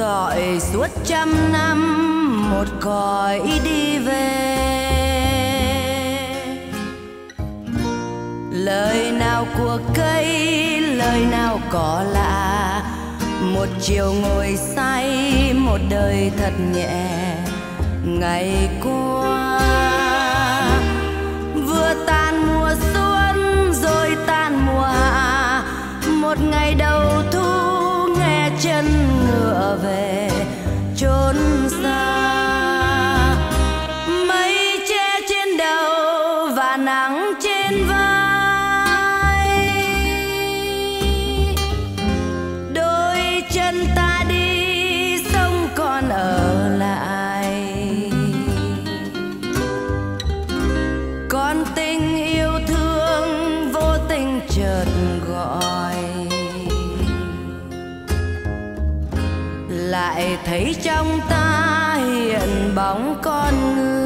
dõi suốt trăm năm một cõi đi về. Lời nào của cây, lời nào cỏ lạ, một chiều ngồi say, một đời thật nhẹ. Ngày qua vừa tan mùa xuân rồi tan mùa hạ, một ngày đầu thu nghe chân ngựa về chốn xa. Mây che trên đầu và nắng trên vai, đôi chân ta đi sông còn ở lại. Con tình yêu thương vô tình chợt gọi, lại thấy trong ta hiện bóng con người.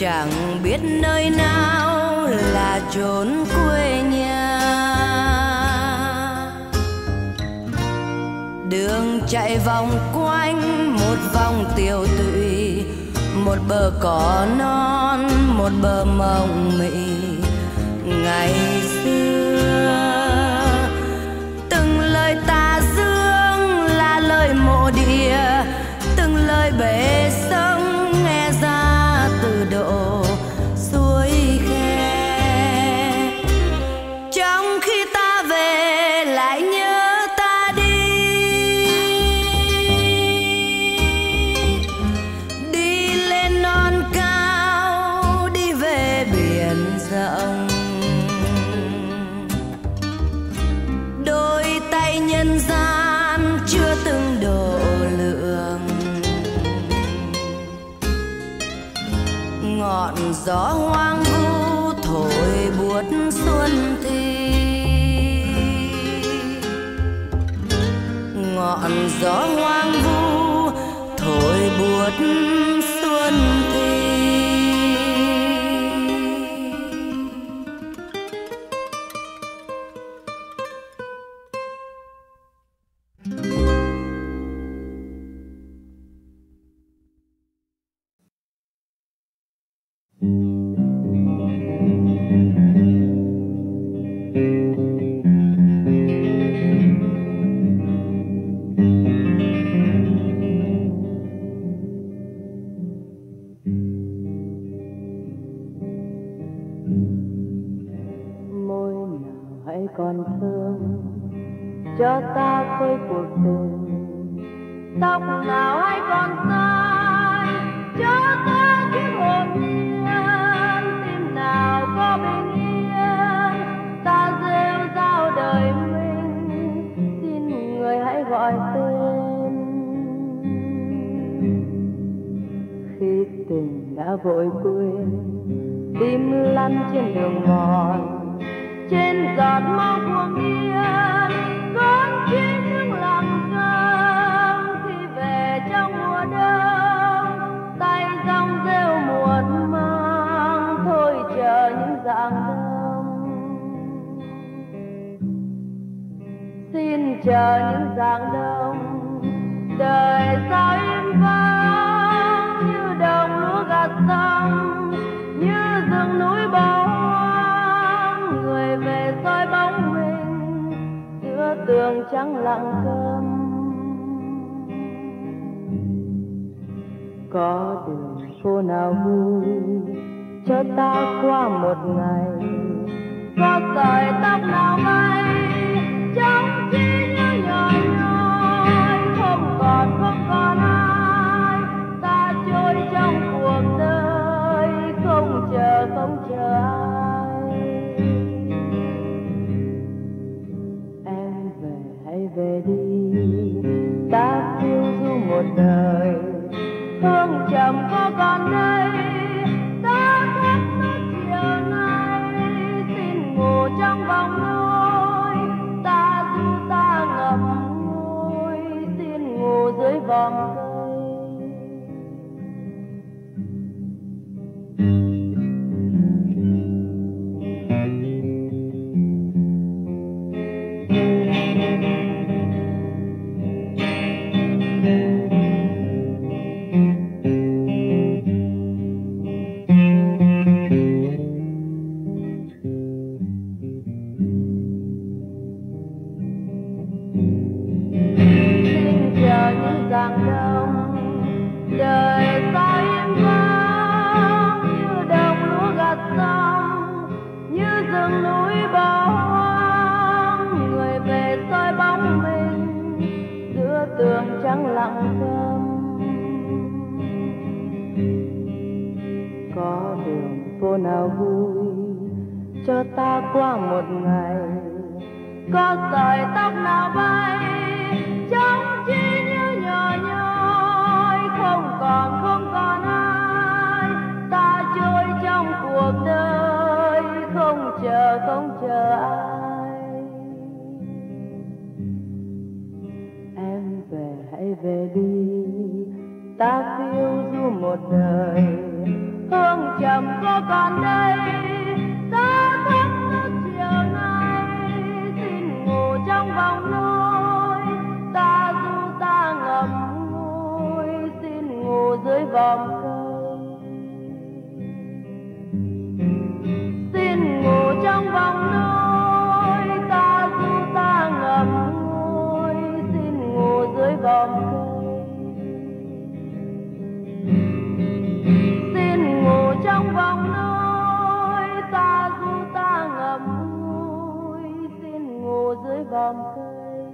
Chẳng biết nơi nào là chốn quê nhà, đường chạy vòng quanh một vòng tiều tụy, một bờ cỏ non, một bờ mộng mị. Ngày xưa từng lời ta dương là lời mộ địa, từng lời bể sông độ suối khe. Trong khi ta về lại nhớ ta đi, đi lên non cao, đi về biển rộng. Đôi tay nhân gian chưa từng độ lượng, ngọn gió hoang vu thổi buốt xuân thi. Ngọn gió hoang vu thổi buốt xuân thi. Còn thương cho ta với cuộc tình, tóc nào hay còn sai cho ta kiếm hồn nhiên, tim nào có bình yên ta rêu rao đời mình. Xin người hãy gọi tên khi tình đã vội quên, tim lăn trên đường mòn, trên giọt máu của yên con chim những lòng cơm. Khi về trong mùa đông tay rong rêu muộn màng, thôi chờ những dạng đông. Xin chờ những dạng đông đời sao im vắng, như đồng lúa gạt sông, như rừng núi bầu về soi bóng mình. Đưa trắng lặng cơm. Có đường phố nào vui cho ta qua một ngày, có sợi tóc nào bay trong chi như nhòi nhòi. Không còn ai, ta trôi trong cuộc đời không chờ ai. Em về hãy về đi, ta phiêu du một đời. Hương trầm có còn đây, ta thắp nốt chiều nay. Xin ngủ trong vòng nôi, ta du ta ngập ngôi. Xin ngủ dưới vòng cây. Có đường phố nào vui cho ta qua một ngày, có sợi tóc nào bay trong chi như nhỏ nhói. Không còn ai, ta trôi trong cuộc đời không chờ ai. Em về hãy về đi, ta phiêu du một đời. Hương trầm có còn đây, ta thắp nốt chiều nay. Xin ngủ trong vòng nôi, ta du ta ngập ngôi. Xin ngủ dưới vòng cây. Xin ngủ trong vòng nôi, ta du ta ngập ngôi. Xin ngủ dưới vòng cây. Trong vòng nỗi ta du ta ngập ngùi, xin ngủ dưới vòng cây.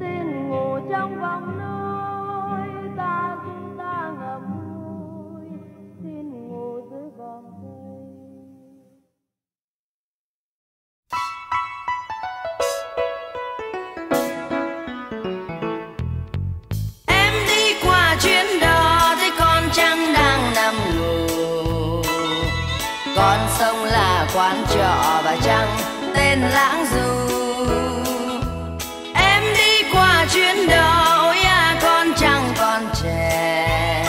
Xin ngủ trong vòng nỗi ta du ta ngập ngùi, xin ngủ dưới vòng cây. Em đi qua chuyến con sông là quán trọ và trăng tên lãng du. Em đi qua chuyến đó, ôi à con trăng còn trẻ.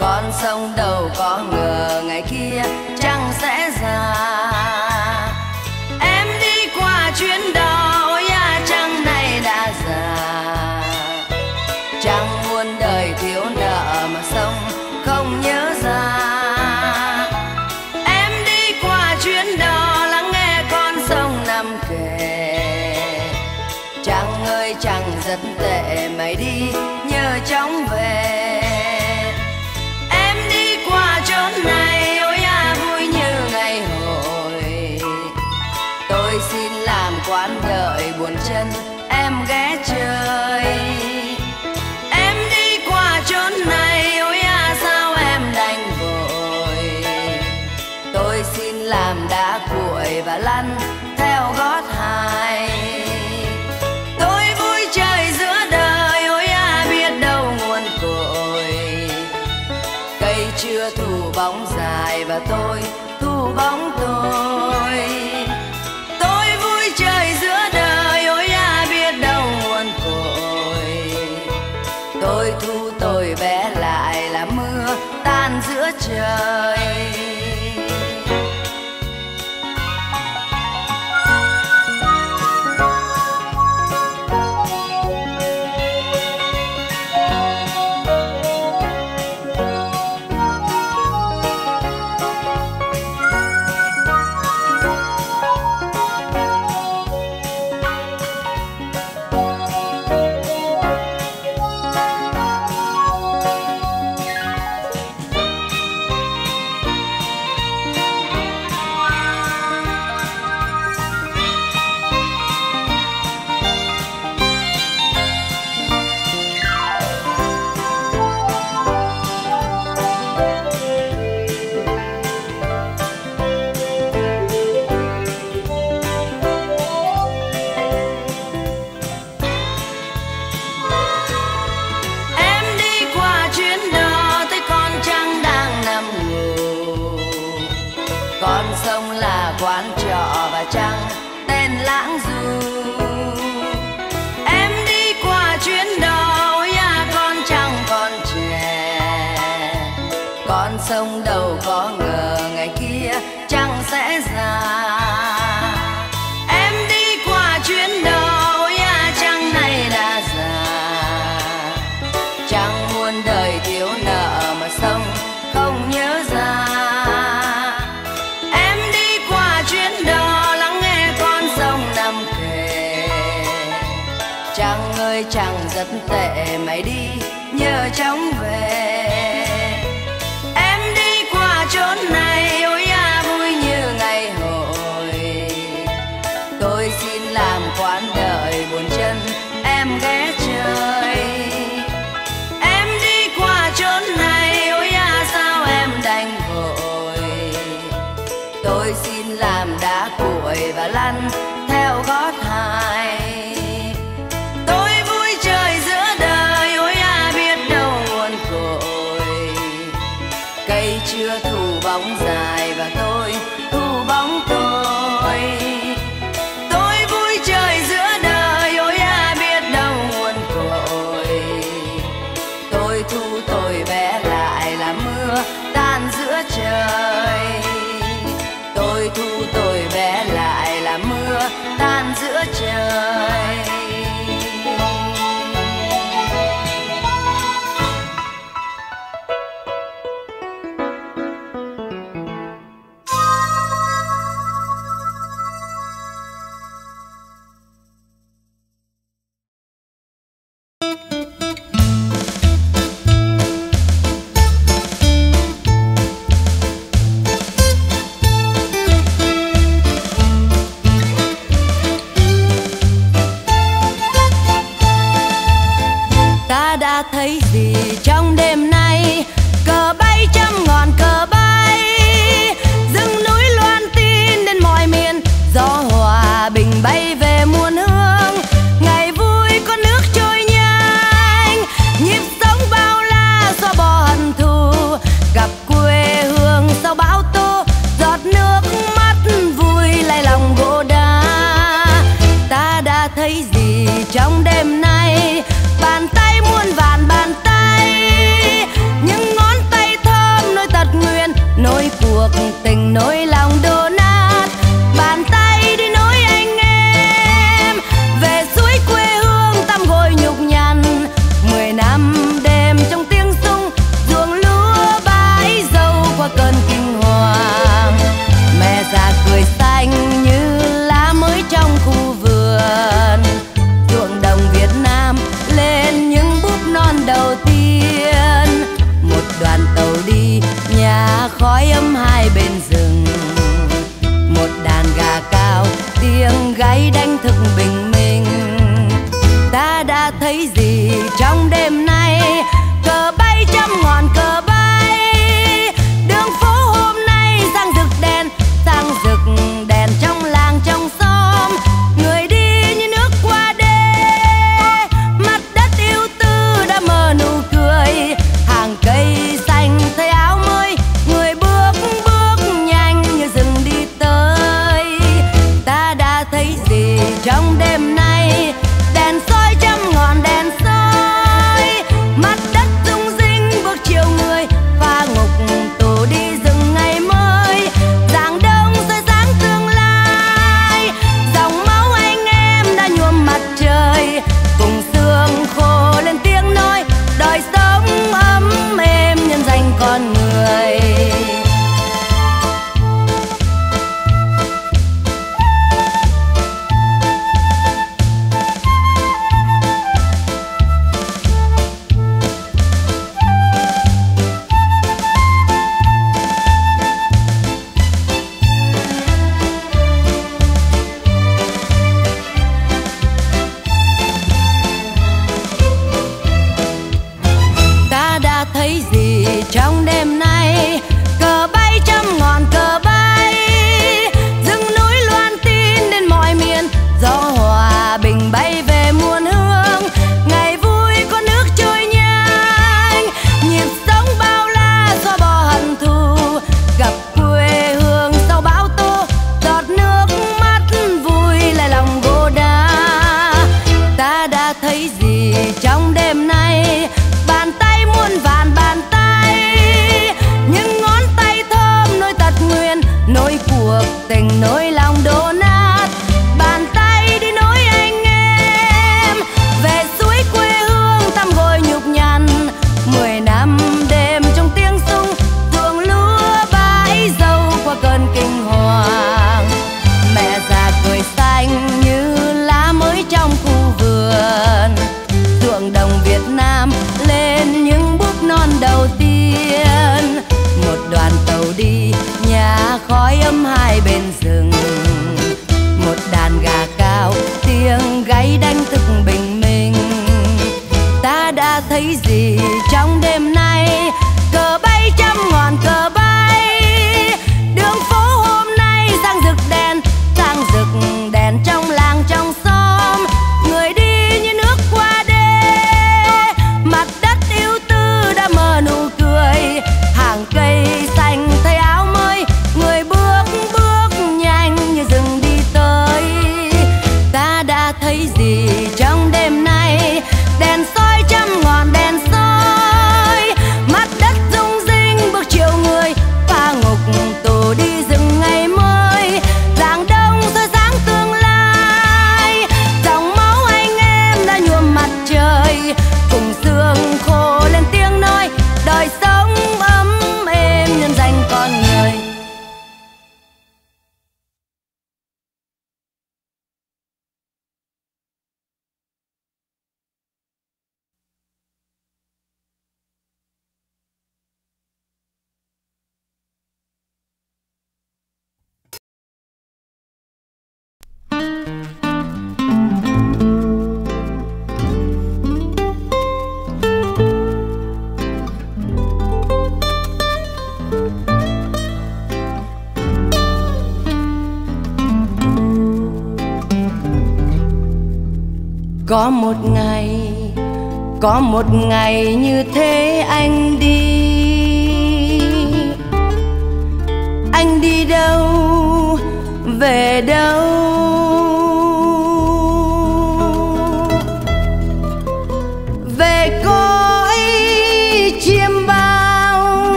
Con sông đâu có ngờ ngày kia trăng sẽ ra. Em đi qua chuyến đó, ôi à trăng này đã già. Trăng muôn đời thiếu nợ mà sông không nhớ ra. Trăng rất tệ mày đi nhờ chóng về. Em đi qua chốn này, ôi à vui như ngày hồi. Tôi xin làm quán đợi buồn chân em ghé chơi. Em đi qua chốn này, ôi à sao em đành vội. Tôi xin làm đá cuội và lăn theo gót hai. Thu bóng dài và tôi thu bóng tôi vui chơi giữa đời, ôi à biết đâu nguồn cội. Tôi thu tôi vẽ lại là mưa tan giữa trời. quán trọ và trăng tên lãng du. Em đi qua chuyến đầu nhà con chẳng còn trẻ, con sông đầu có ngờ ngày kia chẳng sẽ già. Em đi qua chuyến đầu nhà trăng này đã già, chẳng muôn đời thiếu nợ mà sông không nhớ ra. Em đi qua chuyến đò lắng nghe con sông Nam kể, chàng ơi chàng rất tệ mày đi nhớ chóng về. Em đi qua chốn này ôi à vui như ngày hội, tôi xin làm quán đời buồn chân em ghé chơi. Em đi qua chốn này ôi à sao em đành vội, tôi xin làm đá cuội và lăn theo gót hai. Tôi vui chơi giữa đời ôi à biết đâu nguồn cội, cây chưa thu bóng dài và tôi thu bóng tôi. Tôi vui chơi giữa đời ôi à biết đâu nguồn cội, tôi thu tôi bé lại là mưa tan giữa trời. Tôi thu tôi bé lại là mưa tan giữa trời. Thấy gì trong đêm nay, cờ bay trăm ngọn cờ bay, rừng núi loan tin đến mọi miền, gió hòa bình bay về muôn hương, ngày vui có nước trôi nhanh, nhịp sống bao la xóa bỏ hận thù, gặp quê hương sau bão tố, giọt nước mắt vui lay lòng gỗ đá. Ta đã thấy gì trong đêm nay, bàn tay vạn bàn tay, những ngón tay thơm nối tật nguyền, nối cuộc tình nối lòng đô nát, bàn tay đi nối anh em về suối quê hương tăm gội nhục nhằn. 10 năm đêm trong tiếng sung, ruộng lúa bãi dâu qua cơn kinh hoàng, mẹ già cười xanh như lá mới trong khu vườn, ruộng đồng Việt Nam lên những non đầu tiên. Một đoàn tàu đi nhà khói âm hai bên rừng, một đàn gà cao tiếng gáy đánh thức bình minh. Ta đã thấy gì trong đêm nay, cờ bay trăm ngọn cờ bay, đường phố hôm nay sang rực đèn, sang rực đèn trong làng trong xóm, người đi như nước qua đê, mặt đất yêu tư đã mờ nụ cười, hàng cây xanh thấy áo mới, người bước bước nhanh như rừng đi tới. Ta đã thấy gì trong đêm nay, đèn soi trăm ngọn đèn soi, mặt đất rung rinh bước chiều người, pha ngục tù đi rừng ngày mới, rạng đông soi sáng tương lai, dòng máu anh em đã nhuộm mặt trời, cùng xương khô lên tiếng nói đời sống ấm êm nhân danh con người. Thấy gì trong đêm nay, cờ bay trăm ngọn cờ bay, rừng núi loan tin đến mọi miền, gió hòa bình bay về muôn hương, ngày vui có nước trôi nhanh, nhịp sống bao la xóa bỏ hận thù, gặp quê hương sau bão tố, giọt có một ngày như thế anh đi. Anh đi đâu, về đâu? Về cõi chiêm bao,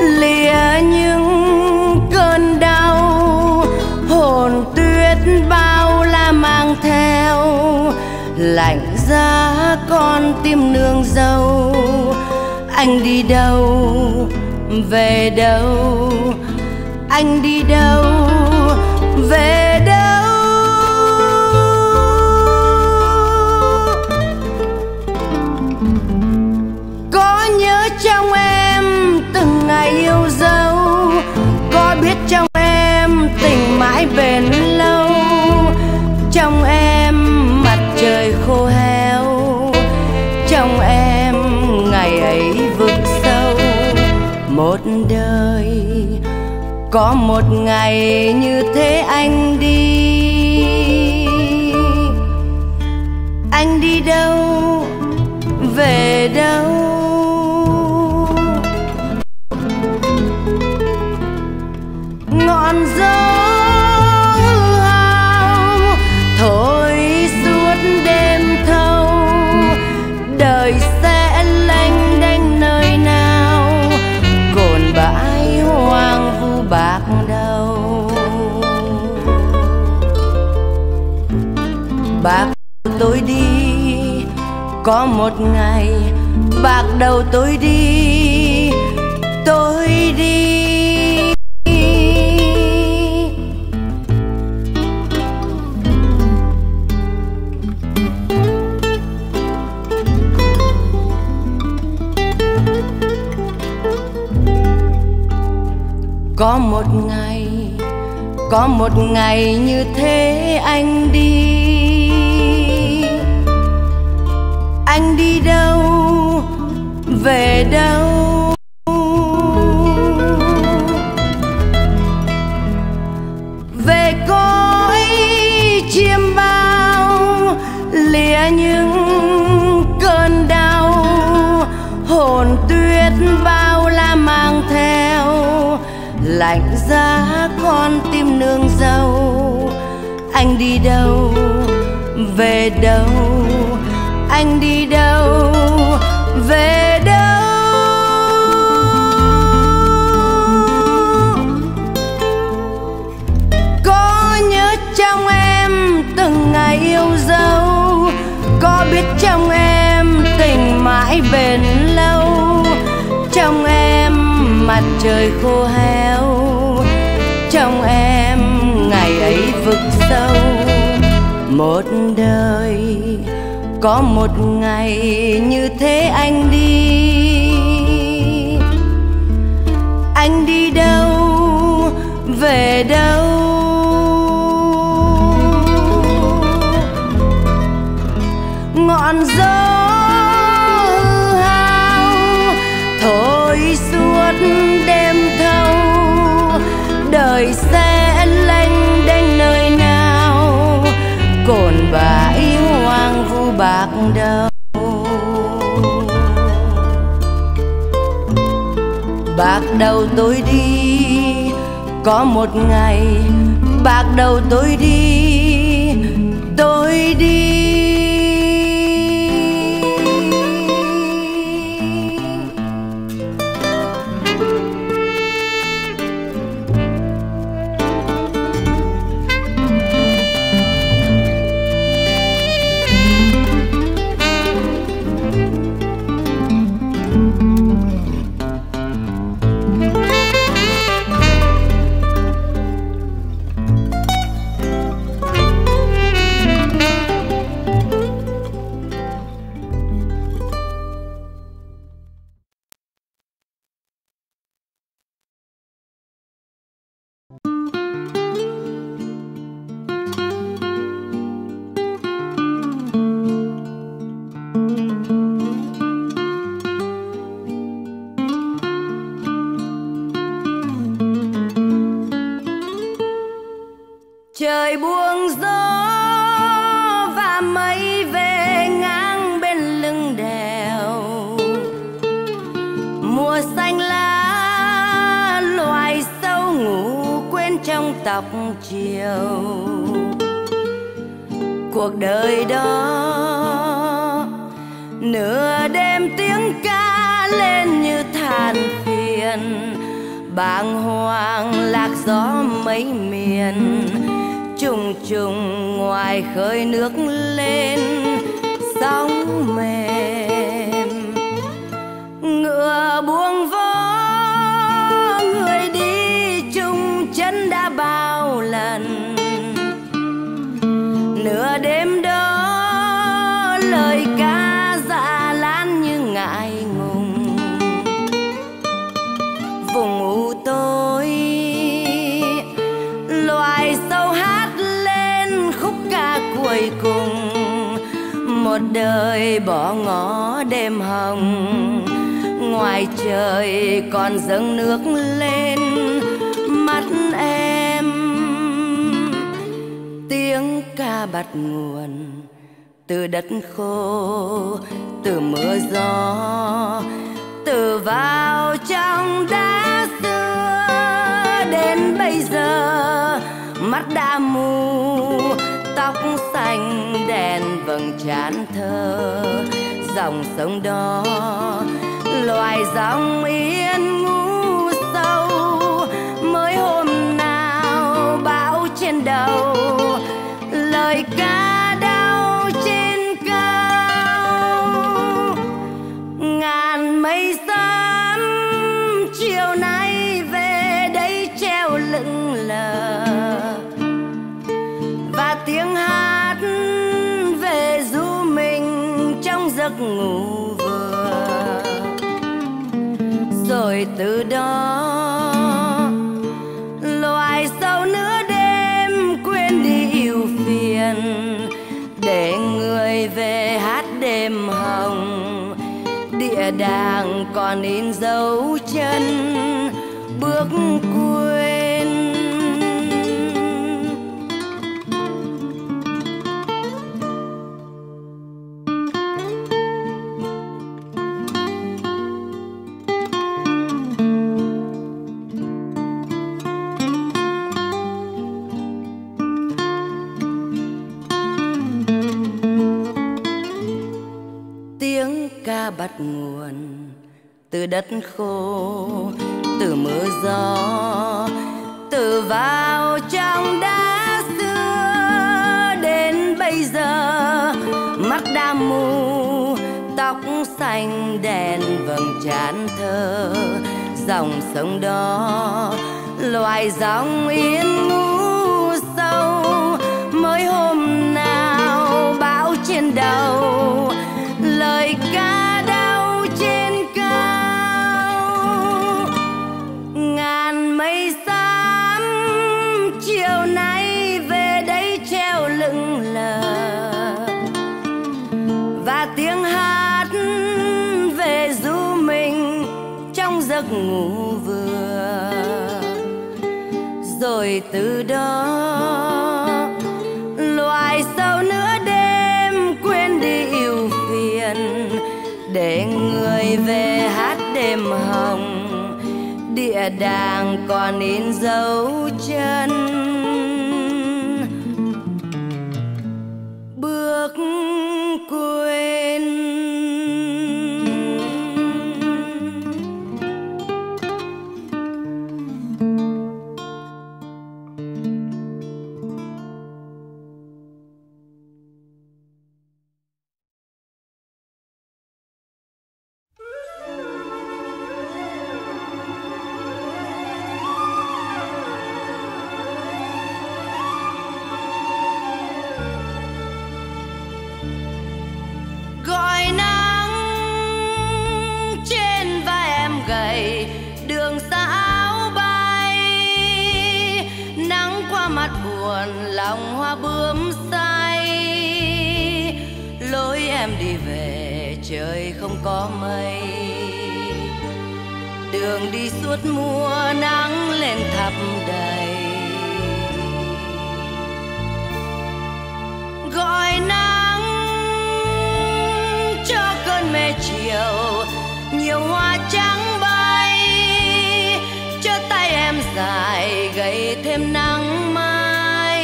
lìa những cơn đau, hồn tuyết bao la mang theo, lạnh giá con tim nương dâu. Anh đi đâu, về đâu? Anh đi đâu, về đâu? Có nhớ trong em từng ngày yêu dấu, có biết trong em tình mãi bền lâu, trong em mặt trời khô héo, trong em ngày ấy vực sâu. Một đời có một ngày như thế anh đi. Anh đi đâu, về đâu? Ngọn gió hư hao thổi suốt đêm thâu, đời sẽ lênh đênh nơi nào, cồn bãi hoang vu bạc đâu. Bạc đầu tôi đi, có một ngày bạc đầu tôi đi, tôi đi. Có một ngày như thế anh đi. Anh đi đâu, về đâu? Về cõi chiêm bao, lìa những cơn đau, hồn tuyết bao la mang theo, lạnh giá con tim nương dâu. Anh đi đâu, về đâu? Anh đi đâu, về đâu? Có nhớ trong em từng ngày yêu dấu, có biết trong em tình mãi bền lâu, trong em mặt trời khô héo, trong em ngày ấy vực sâu. Một đời có một ngày như thế anh đi. Anh đi đâu, về đâu? Ngọn gió hư hao thổi suốt đêm thâu, đời sẽ lênh đênh nơi nào, cồn bãi hoang vu bạc đâu. Bạc đầu tôi đi, có một ngày bạc đầu tôi đi, tôi đi. mùa xanh lá, loài sâu ngủ quên trong tóc chiều. Cuộc đời đó nửa đêm tiếng ca lên như than phiền, bàng hoàng lạc gió mấy miền, trùng trùng ngoài khơi nước lên sóng mềm. Ngựa buông vó người đi chung chân đã bao lần, nửa đêm đó lời ca dạ lan như ngại ngùng. Vùng u tối loài sâu hát lên khúc ca cuối cùng, một đời bỏ ngó đêm hồng. Ngoài trời còn dâng nước lên mắt em, tiếng ca bắt nguồn từ đất khô, từ mưa gió, từ vào trong đá xưa đến bây giờ. Mắt đã mù, tóc xanh đèn vầng trán thơ, dòng sông đó loài dòng yên ngủ sâu. Mới hôm nào bão trên đầu, lời ca đau trên cao. Ngàn mây xám chiều nay về đây treo lững lờ, và tiếng hát về ru mình trong giấc ngủ vừa. Rồi từ đó loài sâu nửa đêm quên đi ưu phiền, để người về hát đêm hồng. Địa đàng còn in dấu chân bước quên. Bắt nguồn từ đất khô, từ mưa gió, từ vào trong đá xưa đến bây giờ. Mắt đã mù, tóc xanh đèn vầng trán thơ, dòng sông đó loài dòng yên ngủ sâu. Mới hôm nào bão trên đầu, lời ca giấc ngủ vừa. Rồi từ đó loài sâu nửa đêm quên đi ưu phiền, để người về hát đêm hồng. Địa đàng còn in dấu chân bước quên. Lòng hoa bướm say, lối em đi về trời không có mây. Đường đi suốt mùa nắng lên thắp đầy, gọi nắng cho cơn mê chiều. Nhiều hoa trắng bay thêm nắng mai,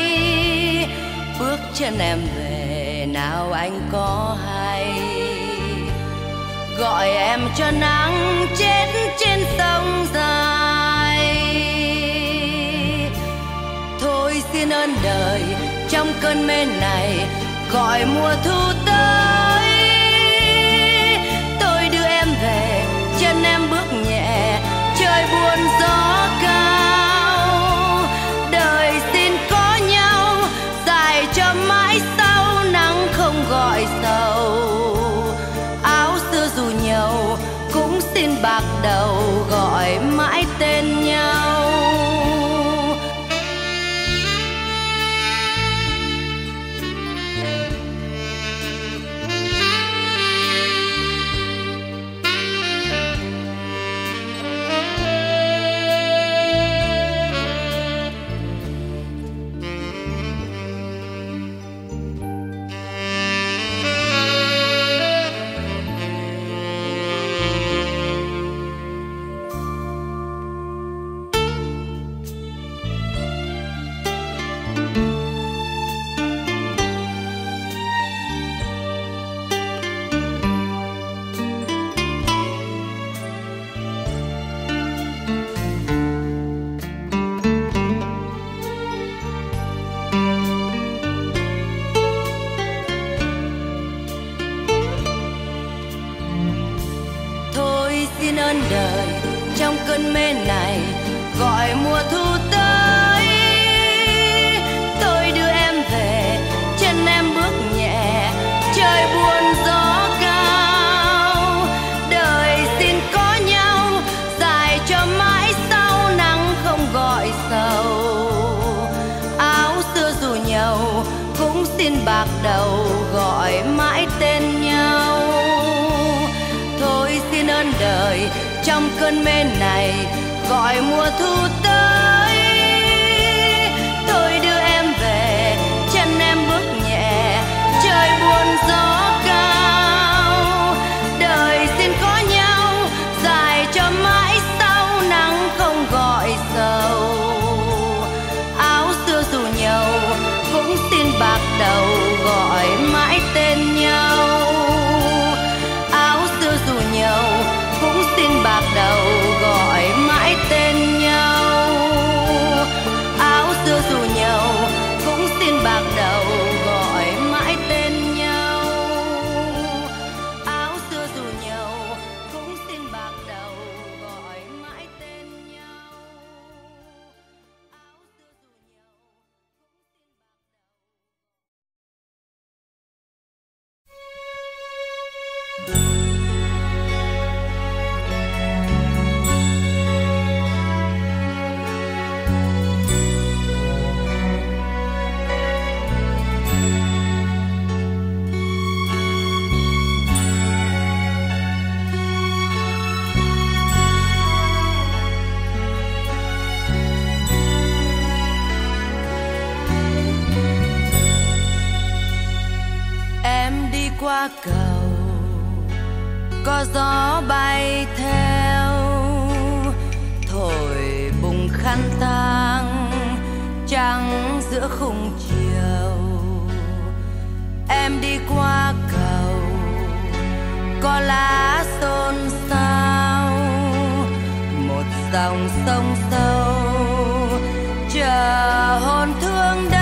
bước chân em về nào anh có hay, gọi em cho nắng chết trên sông dài. Thôi xin ơn đời trong cơn mê này, gọi mùa thu tới, tôi đưa em về, chân em bước nhẹ, trời buồn gió cao. Đời xin có nhau, dài cho mãi sau, nắng không gọi sầu, áo xưa dù nhiều, cũng xin bạc đầu, gọi mãi tên nhau. Cầu có gió bay theo, thổi bùng khăn tang trắng giữa khung chiều. Em đi qua cầu có lá xôn xao, một dòng sông sâu chờ hôn thương đau.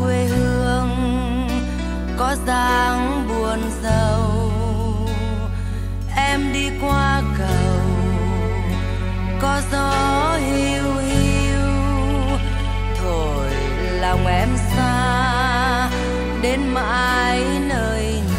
Quê hương có dáng buồn rầu, em đi qua cầu có gió hiu hiu thổi lòng em xa đến mãi nơi nào.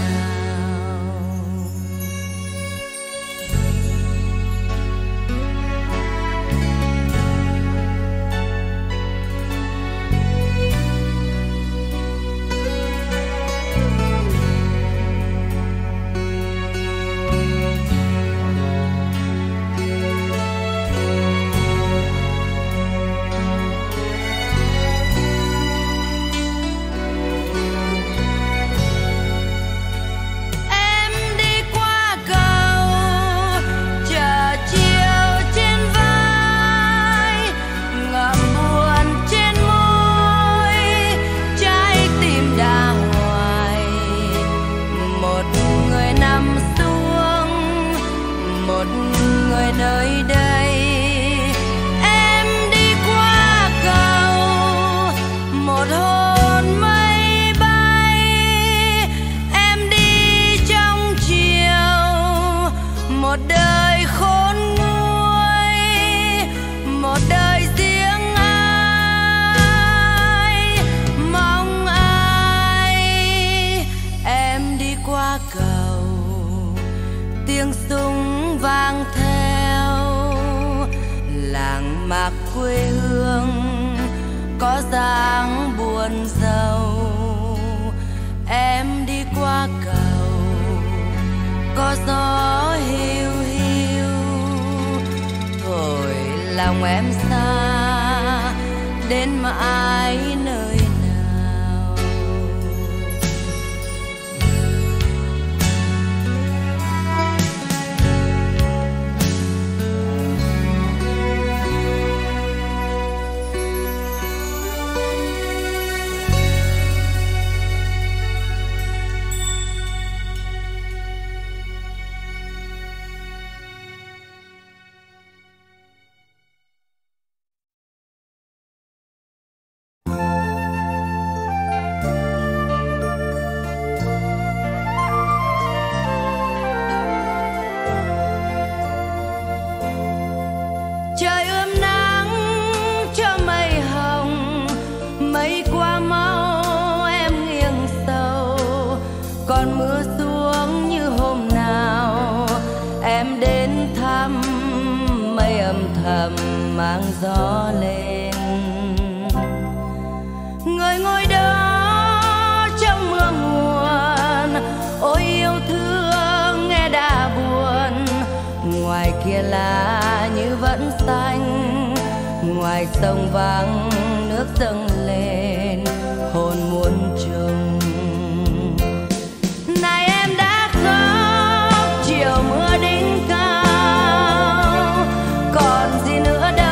Quê hương có dáng buồn rầu, em đi qua cầu có gió hiu hiu thổi lòng em xa đến mãi nơi nào. Mang gió lên người ngồi đó trong mưa nguồn, ôi yêu thương nghe đã buồn. Ngoài kia lá như vẫn xanh, ngoài sông vắng nước dâng lên hồn muốn trông. Này em đã khóc chiều mưa đinh cao, còn gì nữa đâu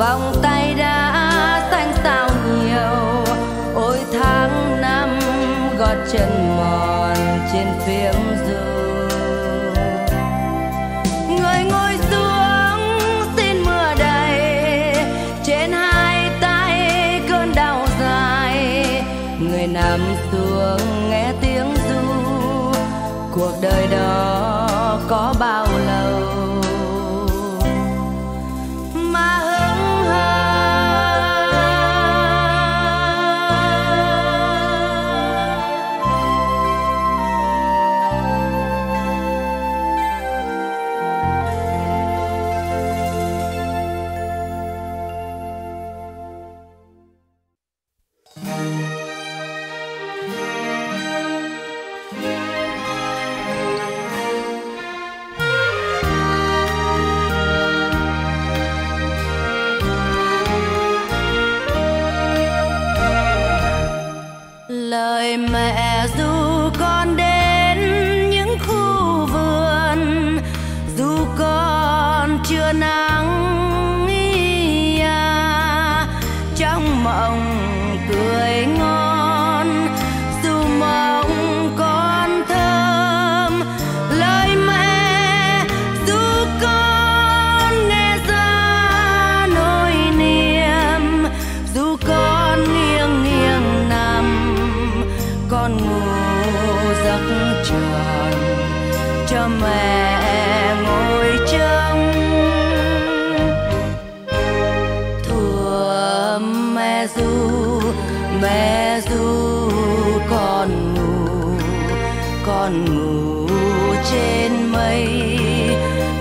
vòng tay đã xanh sao nhiều. Ôi tháng năm gót chân mòn trên phím dù. Người ngồi xuống xin mưa đầy trên hai tay cơn đau dài. Người nằm xuống nghe tiếng ru. Cuộc đời đó có bao lâu mà hững hờ. Lời mẹ du con đến những khu vườn, dù con chưa nắng trong mộng cười ngon, dù mộng con thơm. Lời mẹ du con nghe ra nỗi niềm, dù con nghiêng nghiêng nằm. Con ngủ giấc tròn cho mẹ ngồi trông. Thưa mẹ ru con ngủ trên mây,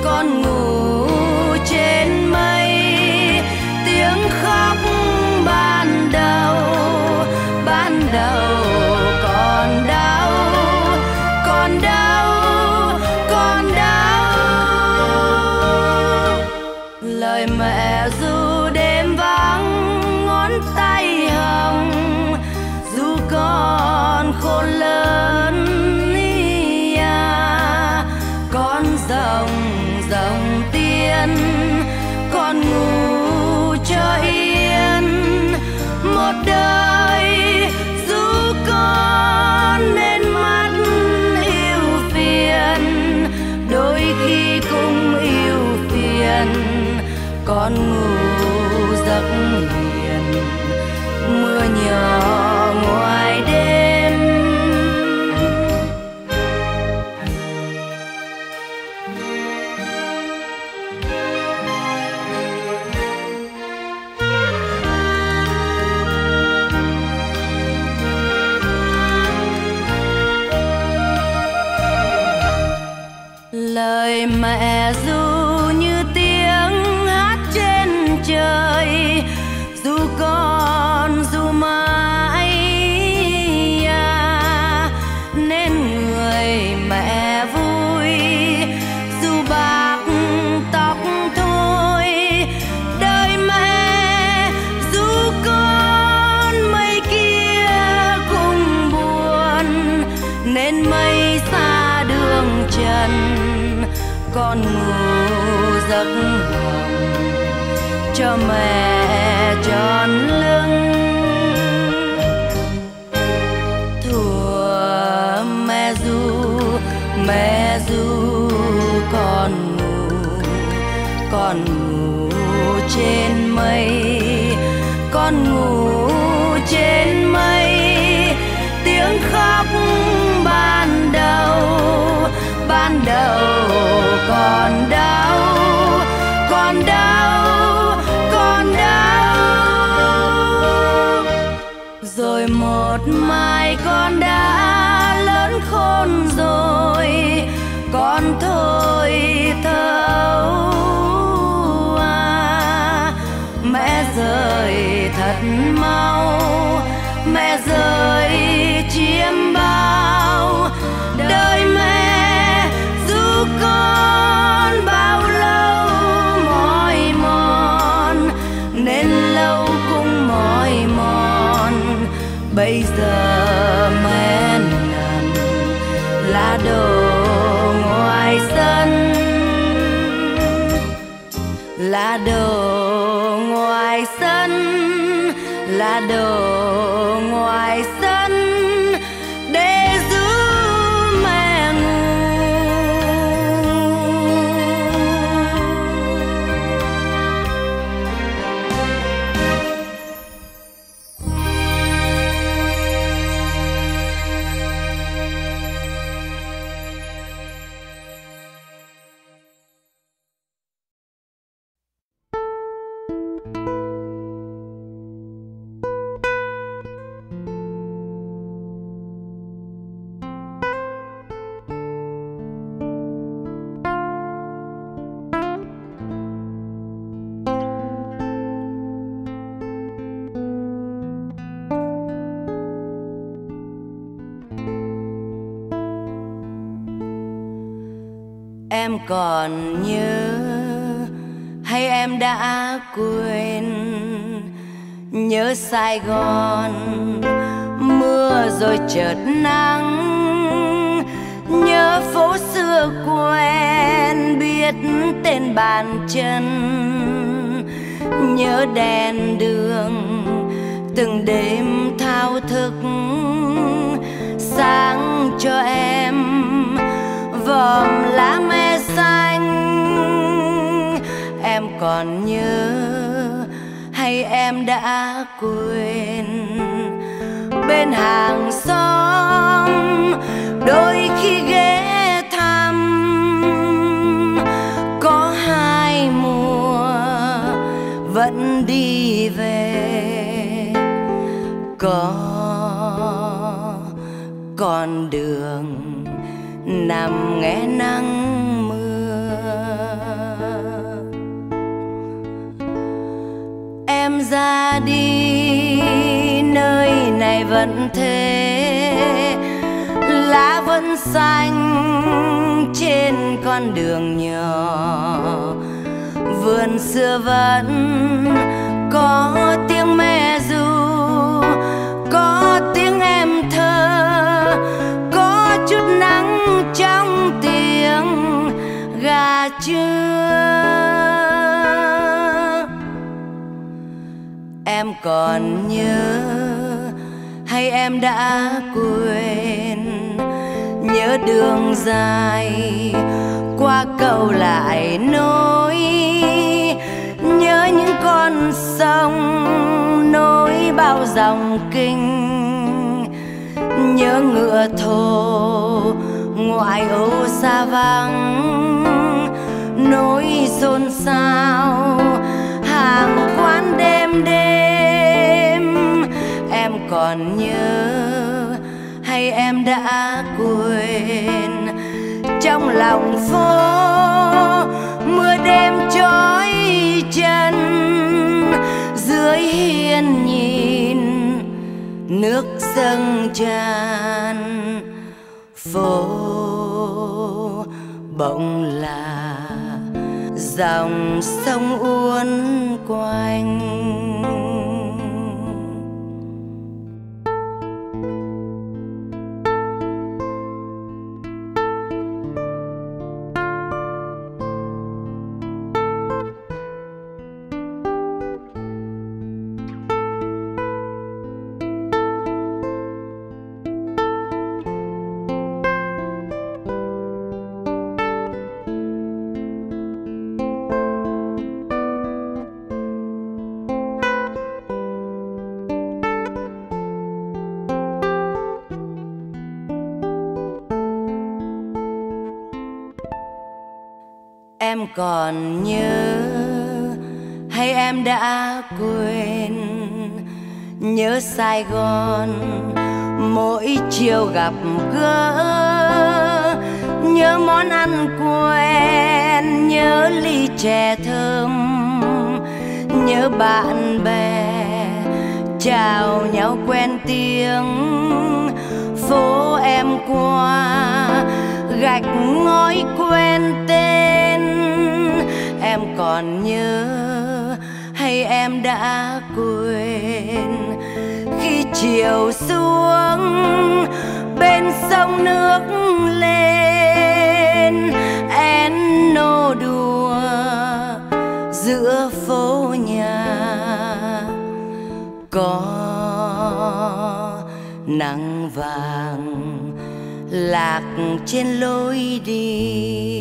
con ngủ trên mây. Tiếng khóc ban đầu. Mẹ ru đêm vắng ngón tay hồng, ru con khôn lớn con rồng tiên, con ngủ cho yên một đời. Ru con nên mắt yêu phiền, đôi khi cũng yêu phiền. Con ngủ giấc hiền mưa nhỏ ngoài đêm. Lời mẹ ru như tiếng trời, ru con ru mãi nên người mẹ vui. Ru bạc tóc thôi đời mẹ, ru con mây kia cùng buồn nên mây xa đường trần. Con ngủ giấc hồng cho mẹ tròn lưng. Thưa mẹ ru con ngủ trên mây, con ngủ trên mây. Tiếng khóc ban đầu con đau. Rồi một mai con đã lớn khôn rồi, con thôi thấu mẹ rời thật mau, mẹ rời chiêm bao. Đời mẹ ru con bao lâu mỏi mòn nên lâu cũng mỏi mòn. Bây giờ mẹ nằm lá đổ ngoài sân, lá đổ ngoài Em còn nhớ hay em đã quên? Nhớ Sài Gòn mưa rồi chợt nắng, nhớ phố xưa quen biết tên bàn chân, nhớ đèn đường từng đêm thao thức sáng cho em vòm lá me xanh. Em còn nhớ hay em đã quên? Bên hàng xóm đôi khi ghé thăm, có hai mùa vẫn đi về, có con đường nằm nghe nắng mưa. Em ra đi nơi này vẫn thế, lá vẫn xanh trên con đường nhỏ, vườn xưa vẫn có tiếng me ru, có tiếng em thơ, có chút nắng trong tiếng gà trưa. Em còn nhớ hay em đã quên? Nhớ đường dài qua cầu lại nối, nhớ những con sông nối bao dòng kinh, nhớ ngựa thồ ngoại ô xa vắng, nỗi xôn xao hàng quán đêm đêm. Em còn nhớ hay em đã quên? Trong lòng phố mưa đêm trói chân, dưới hiên nhìn nước dâng tràn, phố bỗng là dòng sông uốn quanh. Em còn nhớ hay em đã quên? Nhớ Sài Gòn mỗi chiều gặp gỡ, nhớ món ăn quen, nhớ ly chè thơm, nhớ bạn bè chào nhau quen tiếng, phố em qua gạch ngói quen tên. Em còn nhớ hay em đã quên? Khi chiều xuống bên sông nước lên, én nô đùa giữa phố nhà, có nắng vàng lạc trên lối đi.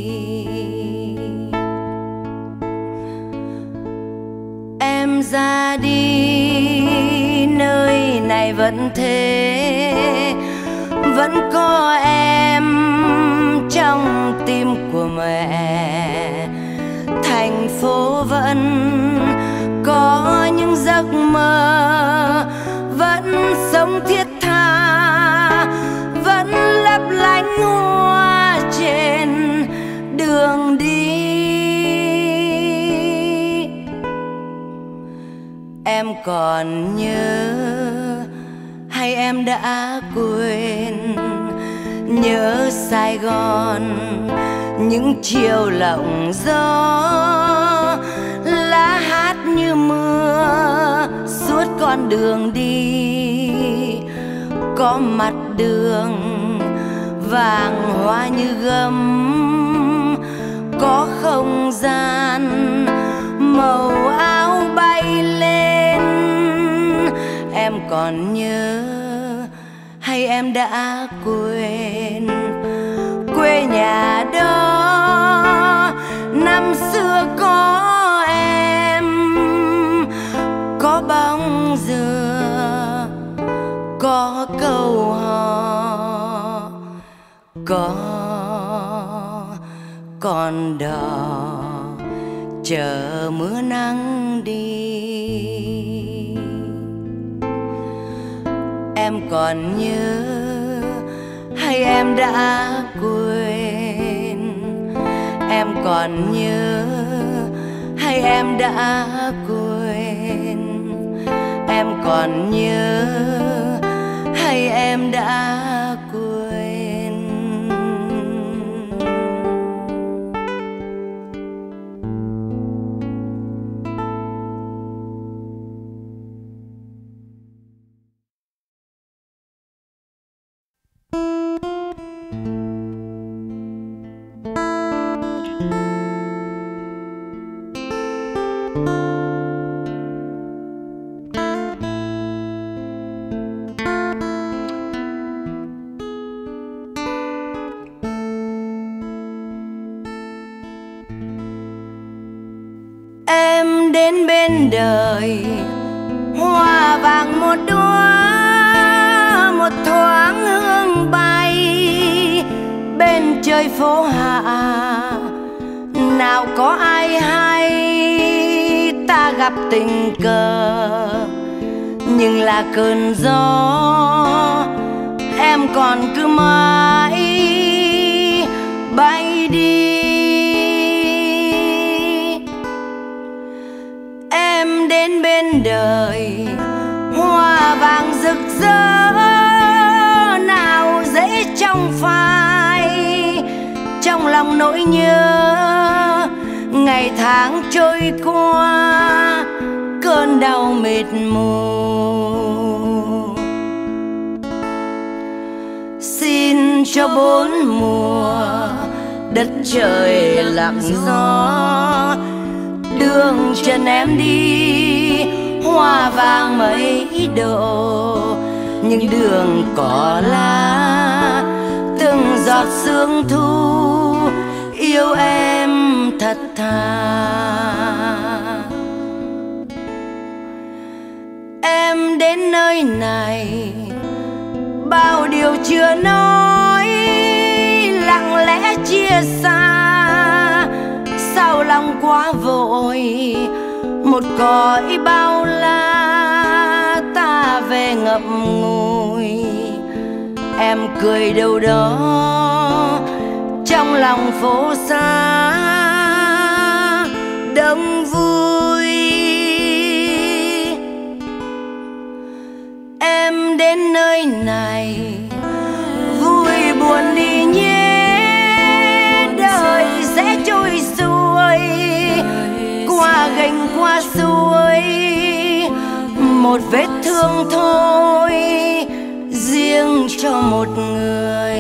Em ra đi nơi này vẫn thế, vẫn có em trong tim của mẹ. Thành phố vẫn có những giấc mơ, vẫn sống thiết tha, vẫn lấp lánh hoa trên đường đi. Em còn nhớ hay em đã quên, nhớ Sài Gòn những chiều lộng gió, lá hát như mưa suốt con đường đi. Có mặt đường vàng hoa như gấm, có không gian màu áo bay lên. Em còn nhớ hay em đã quên quê nhà đó, năm xưa có em, có bóng dừa, có câu hò, có con đò chờ mưa nắng đi. Em còn nhớ hay em đã quên, em còn nhớ hay em đã quên, em còn nhớ hay em đã quên. Đời hoa vàng một đóa, một thoáng hương bay bên trời phố hạ. Nào có ai hay ta gặp tình cờ, nhưng là cơn gió em còn cứ mãi bay đi. Em đến bên đời hoa vàng rực rỡ, nào dễ trong phai trong lòng nỗi nhớ. Ngày tháng trôi qua cơn đau mệt mù, xin cho bốn mùa đất trời lặng gió đường chân em đi. Hoa vàng mấy độ những đường cỏ lá, từng giọt sương thu yêu em thật thà. Em đến nơi này bao điều chưa nói, lặng lẽ chia xa sao lòng quá vội. Một cõi bao la ta về ngậm ngùi, em cười đâu đó trong lòng phố xa đông vui. Em đến nơi này vui buồn đi nhé, đời sẽ trôi xuôi qua gành qua suối. Một vết thương thôi riêng cho một người.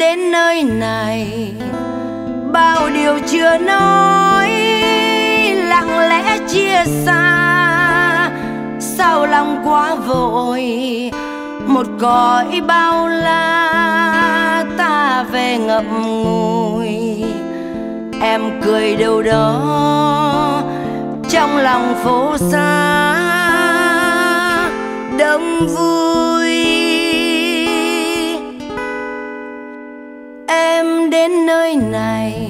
đến nơi này, bao điều chưa nói lặng lẽ chia xa. Sao lòng quá vội, một cõi bao la ta về ngậm ngùi. Em cười đâu đó trong lòng phố xa đông vui. Em đến nơi này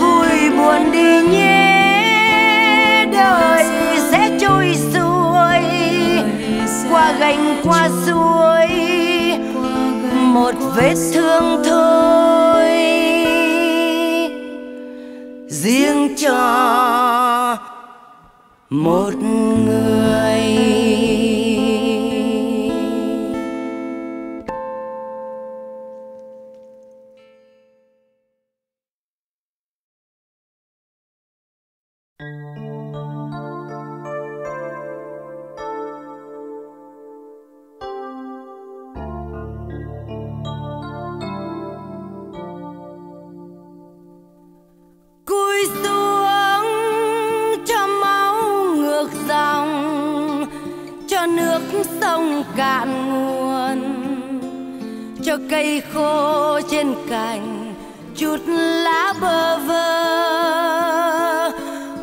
vui buồn đi nhé, đời sẽ trôi xuôi qua gành qua suối, một vết thương thôi riêng cho một người. Cạn nguồn cho cây khô trên cành chút lá bơ vơ,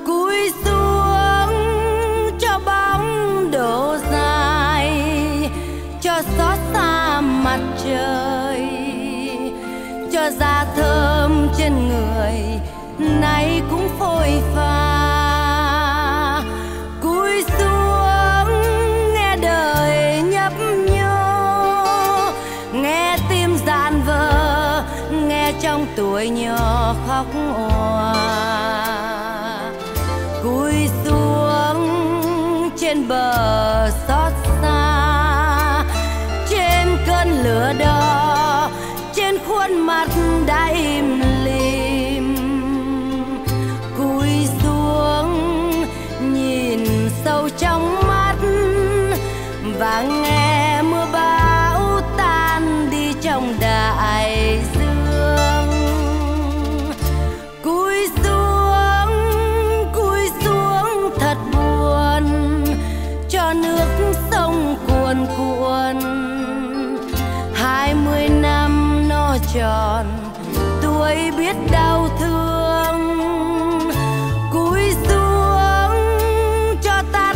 cúi xuống cho bóng đổ dài, cho xót xa mặt trời, cho da thơm trên người nay cũng phôi pha. Tuổi nhỏ khóc òa, cúi xuống trên bờ xót xa, trên cơn lửa đỏ, trên khuôn mặt đã im lìm. Cúi xuống nhìn sâu trong mắt và nghe mưa bão tan đi trong đại dương. Cuồn 20 năm nó tròn tuổi biết đau thương, cúi xuống cho tắt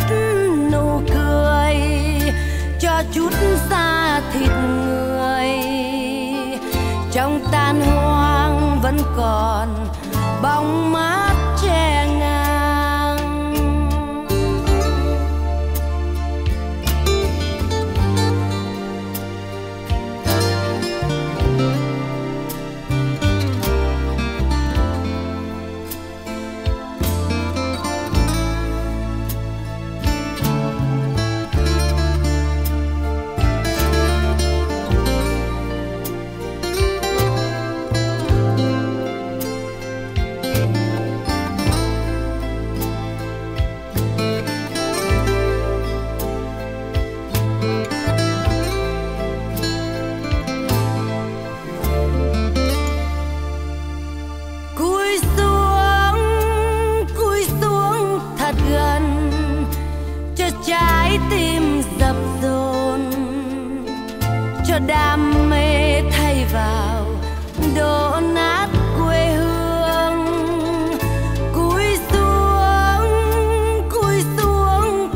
nụ cười, cho chút da thịt người. Trong tan hoang vẫn còn bóng mát che ngang. Đam mê thay vào đổ nát quê hương, cúi xuống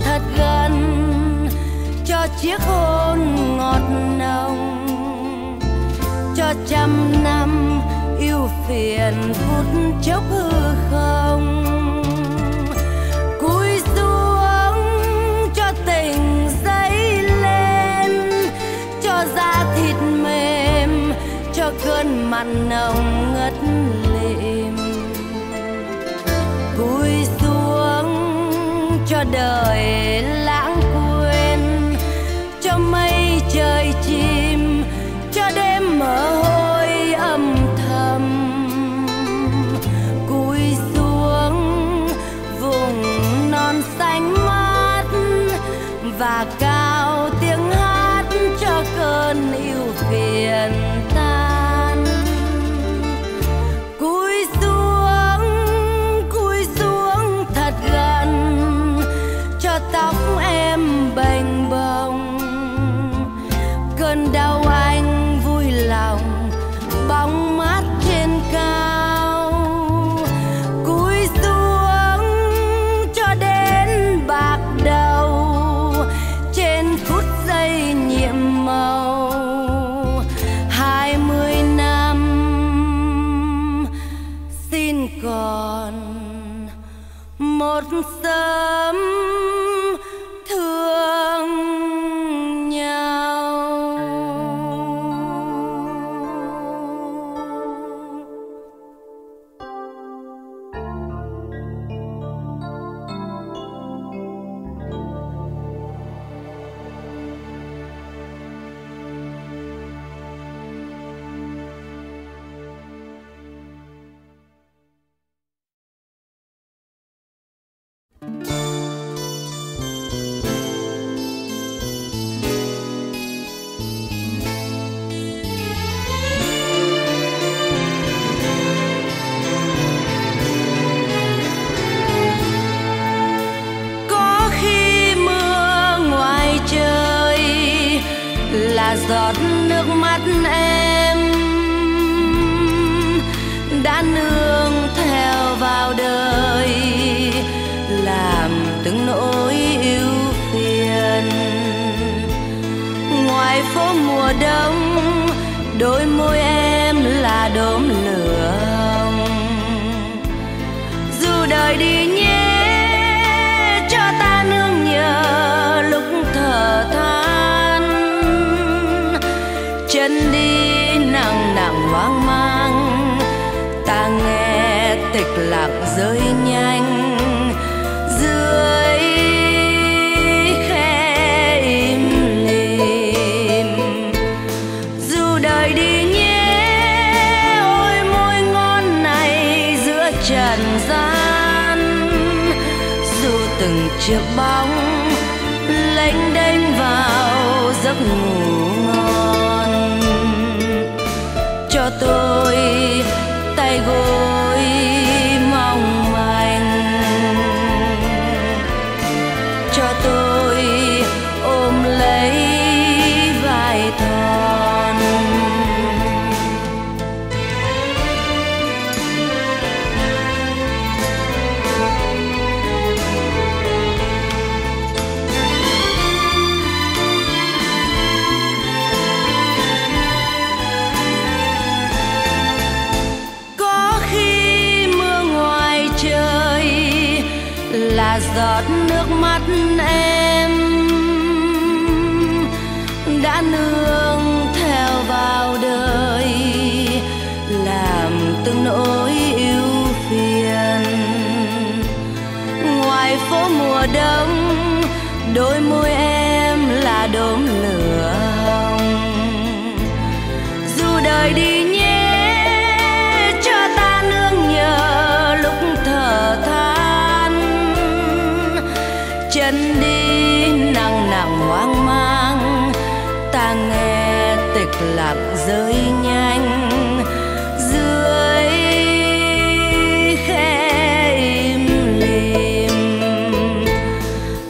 thật gần cho chiếc hôn ngọt nồng, cho 100 năm yêu phiền phút chốc hư không. Cúi xuống cho tình dấy lên, cho ra mềm, cho cơn mặn nồng ngất lịm. Cúi xuống cho đời lãng quên, cho mây trời chim, cho đêm mơ hôi âm thầm. Cúi xuống vùng non xanh mát và cao tiếng hát cho cơn yêu phiền ta. một sớm thương nhau. Giọt nước mắt em đã nương theo vào đời, làm từng nỗi ưu phiền. Ngoài phố mùa đông, đôi môi em là đốm lửa. Dù đời đi nhé, cho ta nương nhờ lúc thở than. Chân đi nặng nặng hoang mang, ta nghe tịch lạc rơi nhanh dưới khe im lìm. Dù đời đi nhé, ôi môi ngon này giữa trần gian. Dù từng chiếc bóng lênh đênh vào giấc ngủ ngon, cho tôi tay gối mong manh, cho tôi ôm lấy vai thon. Giọt nước mắt em đã nương theo vào đời, làm từng nỗi ưu phiền. Ngoài phố mùa đông, đôi môi em là đốm lửa. Dù đời đi nhé, cho ta nương nhờ lúc thở than. Chân đi nặng nặng hoang mang, ta nghe tịch lạc rơi nhanh dưới khe im lìm.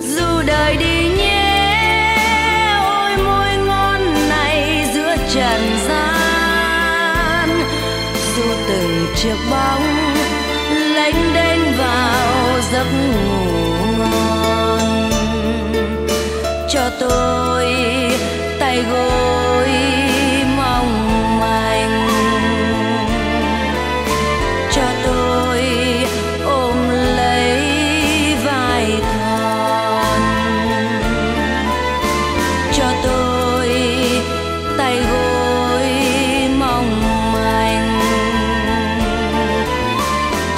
Dù đời đi nhé, ôi môi ngon này giữa trần gian. Dù từng chiếc bóng lênh đênh vào giấc ngủ ngon, cho tôi tay gối mong manh, cho tôi ôm lấy vai thon, cho tôi tay gối mong manh,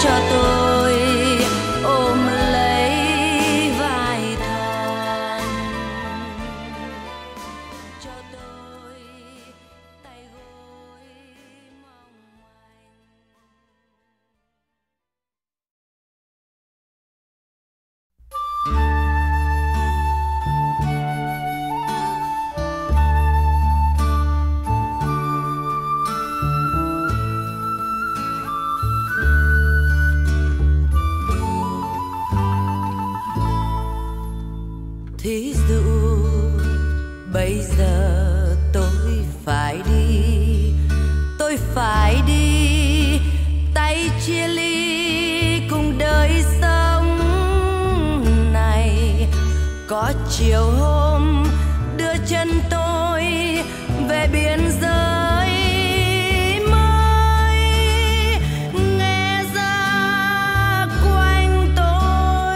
cho tôi chiều hôm đưa chân tôi về biên giới mới nghe ra quanh tôi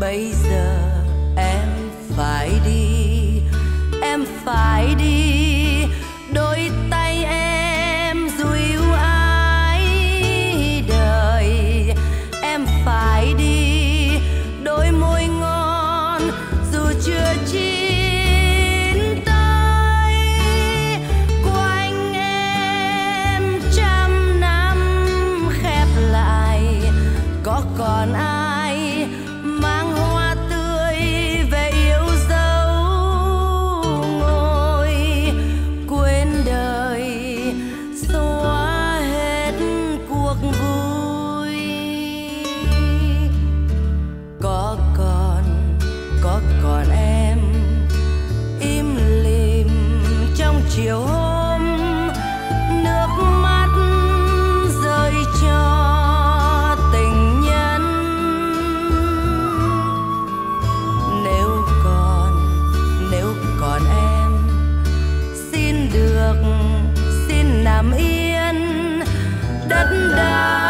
Bây giờ em phải đi, em phải đi. Đôi tay em dúu ái đời, em phải đi. Đôi môi ngon dù chưa chín tới, quanh em trăm năm khép lại. Có còn ai mang hoa tươi về yêu dấu ngồi, quên đời xóa hết cuộc vui. Có còn em im lìm trong chiều hôm, nước mắt rơi cho tình nhân. Nếu còn em xin nằm yên đất đai.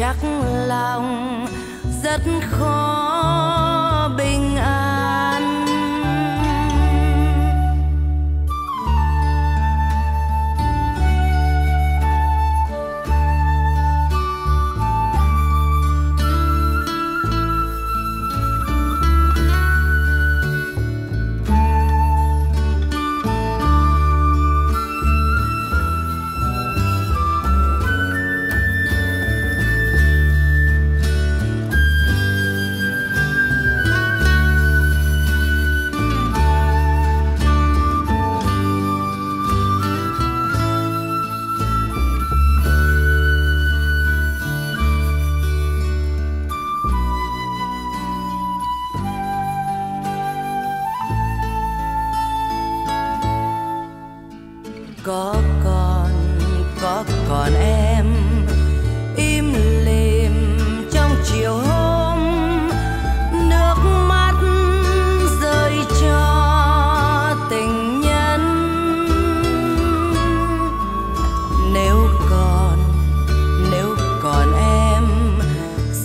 Chắc lòng rất khó bình an. Có còn em im lìm trong chiều hôm, nước mắt rơi cho tình nhân. Nếu còn em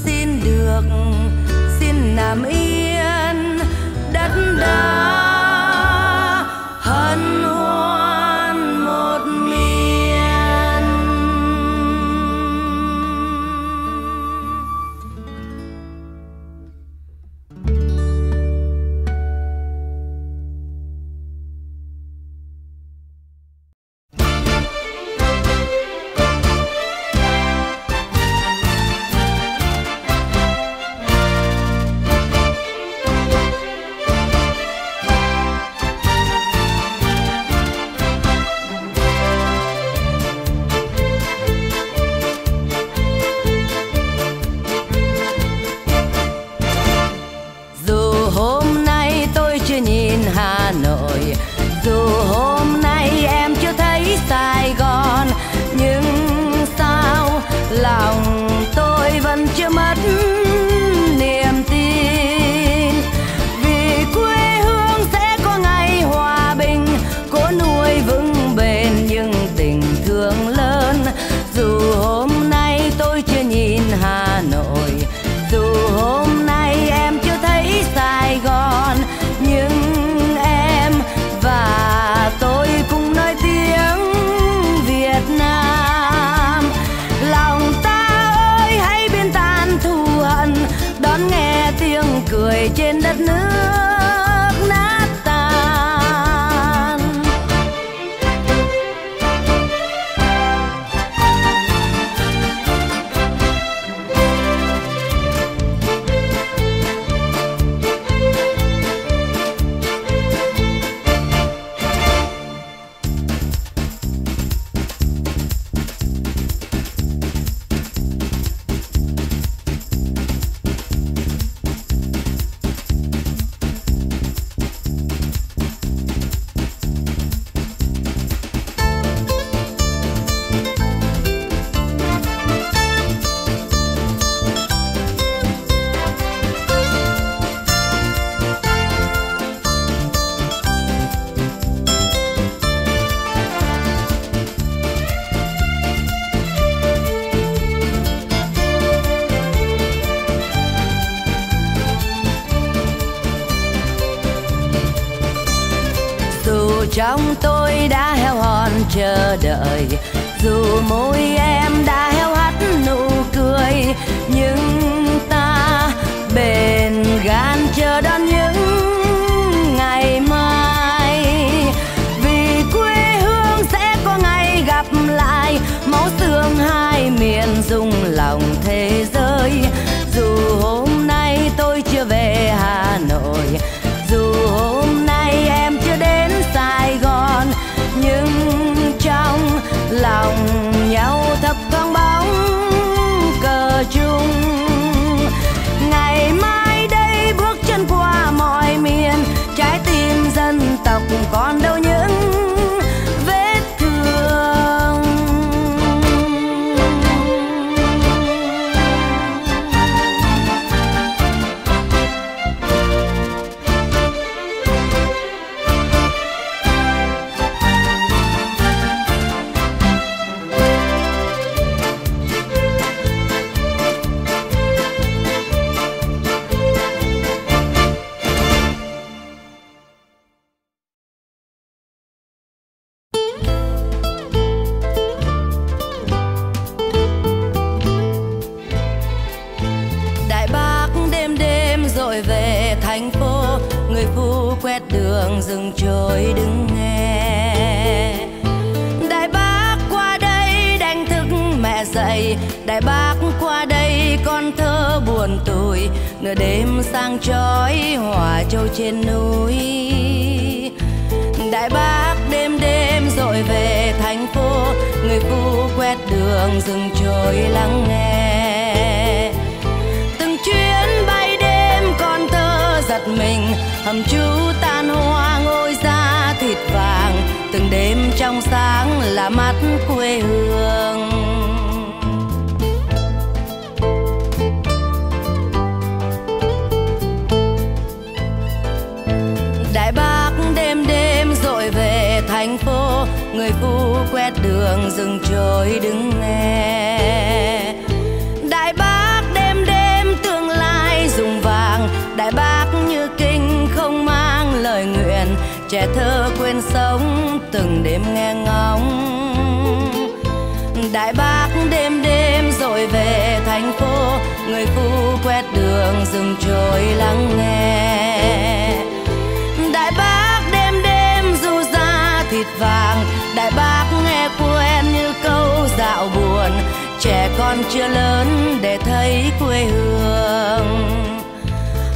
xin nằm yên đất đai. Lòng tôi vẫn chưa mất về trên đất nước nát tan. Trong tôi đã héo hon chờ đợi, dù môi em đã héo hắt nụ cười, nhưng ta bền gan chờ đón những ngày mai. Vì quê hương sẽ có ngày gặp lại, máu xương hai miền rung lòng thế giới. Dù hôm nay tôi chưa về Hà Nội, dù hôm nay em chưa đến Sài Gòn, nhưng trong lòng nhau thật thoáng bóng cờ chung. Ngày mai đây bước chân qua mọi miền, trái tim dân tộc còn đâu những vết thương. Đường rừng trôi đứng nghe đại bác qua đây đánh thức mẹ dậy, đại bác qua đây con thơ buồn tủi, nửa đêm sang chói hòa châu trên núi. Đại bác đêm đêm dội về thành phố, người phu quét đường rừng trôi lắng nghe. Từng chuyến bay đêm con thơ giật mình, hầm chú tan hoa ngôi da thịt vàng, từng đêm trong sáng là mắt quê hương. Đại bác đêm đêm dội về thành phố, người phu quét đường rừng trôi đứng nghe. Đại bác đêm đêm tương lai dùng vàng, đại bác như kinh không mang lời nguyện, trẻ thơ quên sống từng đêm nghe ngóng. Đại bác đêm đêm dội về thành phố, người phu quét đường rừng trôi lắng nghe. Đại bác đêm đêm ru ra thịt vàng, đại bác nghe quen như câu dạo buồn, trẻ con chưa lớn để thấy quê hương.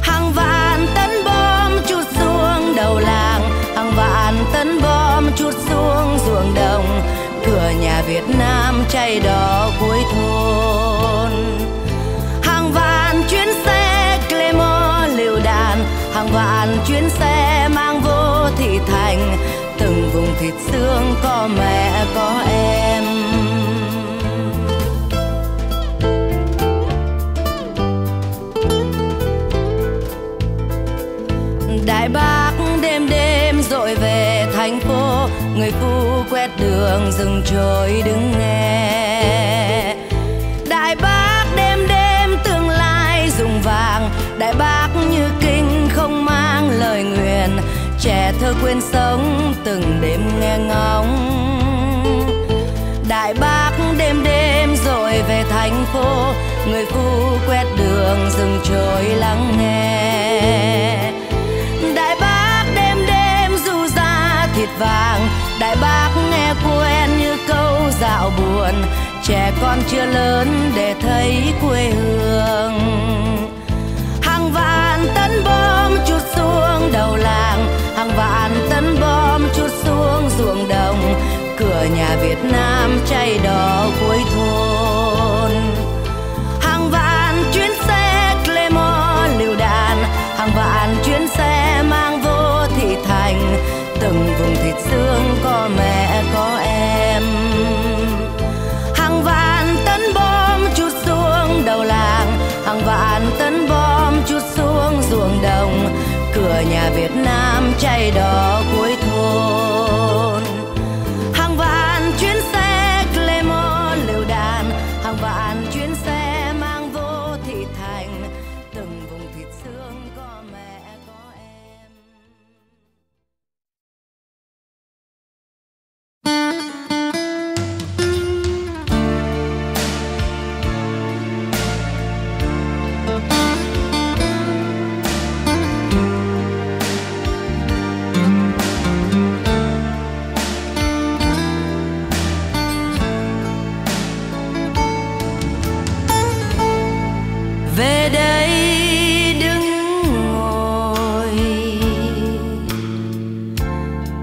Hàng vạn tấn bom trút xuống đầu làng, hàng vạn tấn bom trút xuống ruộng đồng, cửa nhà Việt Nam cháy đỏ cuối thôn. Hàng vạn chuyến xe Claymore lựu đạn, hàng vạn chuyến xe mang vô thị thành, từng vùng thịt xương có mẹ có em. Đại bác đêm đêm dội về thành phố, người phu quét đường rừng trôi đứng nghe. Đại bác đêm đêm tương lai dùng vàng, đại bác như kinh không mang lời nguyện, trẻ thơ quên sống từng đêm nghe ngóng. Đại bác đêm đêm dội về thành phố, người phu quét đường rừng trôi lắng nghe. muộn, trẻ con chưa lớn để thấy quê hương. Hàng vạn tấn bom trút xuống đầu làng, hàng vạn tấn bom trút xuống ruộng đồng, cửa nhà Việt Nam cháy đỏ cuối thôn. Hàng vạn chuyến xe Clemo lựu đạn, hàng vạn chuyến xe mang vô thị thành, từng vùng thịt xương có mẹ có em. Hàng vạn tấn bom trút xuống đầu làng, hàng vạn tấn bom trút xuống ruộng đồng, cửa nhà Việt Nam cháy đỏ cuối thôn. Hàng vạn chuyến xe Clemo lựu đạn, hàng vạn chuyến xe mang vô thị thành, từng vùng thịt xương có mẹ có em. Về đây đứng ngồi,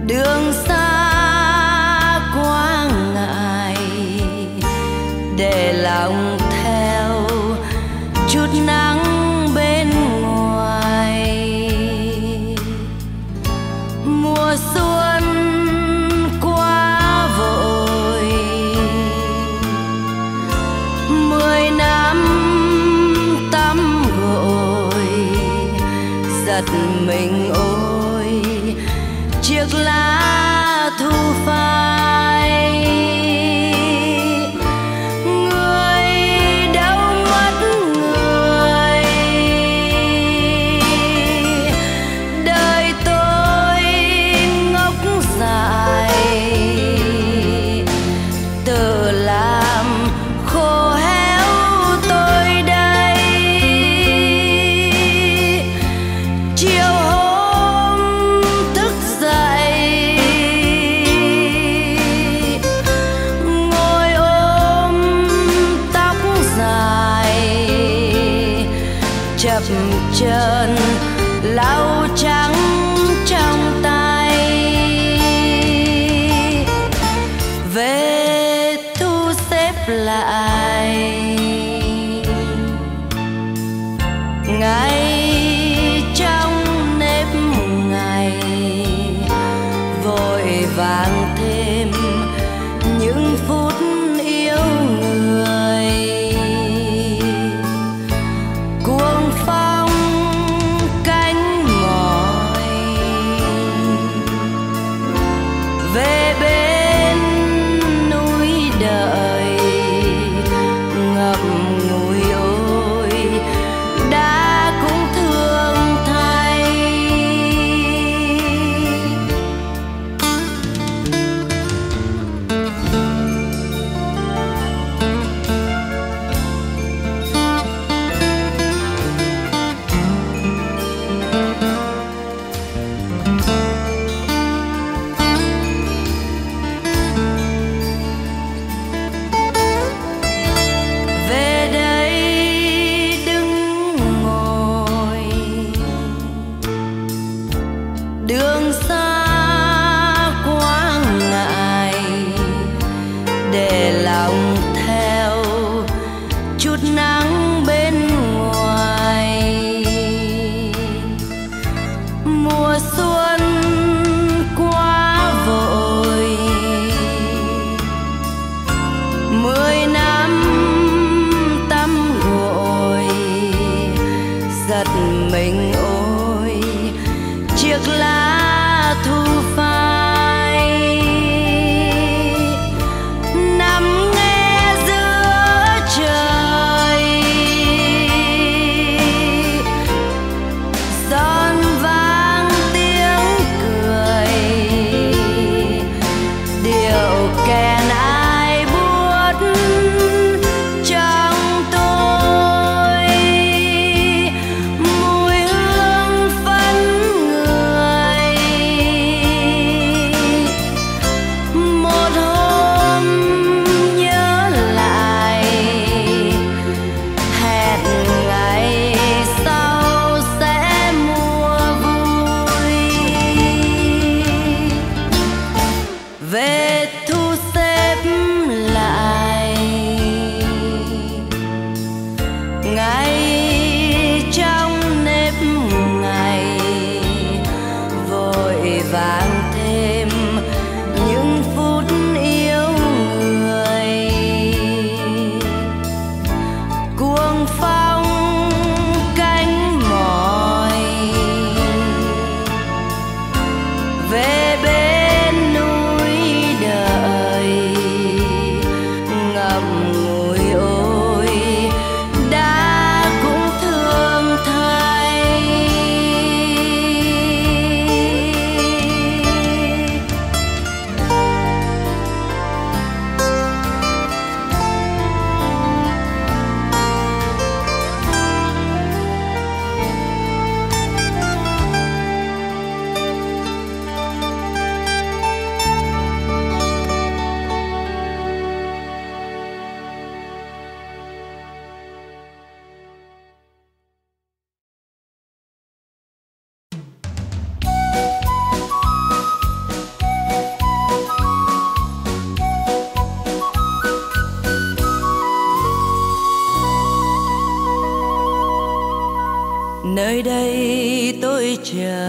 đường xa quá ngại, để lòng theo chút nắng bên ngoài. Mùa xuân quá vội, 10 năm mình ôi chiếc lá thu phai. Người đâu mất người, đời tôi ngốc dài, tự làm khô héo tôi đây. Chiều hôm thức dậy, ngồi ôm tóc dài, chập chờn lau trắng trong tay. Về thu xếp lại ngày vàng thêm những phút yêu người. Cuồng phong cánh mỏi, về bên núi đời ngập ngùi ôi đã cũng thương thay. Đường xa quá ngại, để lòng theo chút nắng bên ngoài. Mùa xuân quá vội, 10 năm tắm gội, giật mình ôi chiếc lá thu phai. Nằm nghe giữa trời, giòn vang tiếng cười, điệu kèn ai buốt trong tôi. Nơi đây tôi chờ,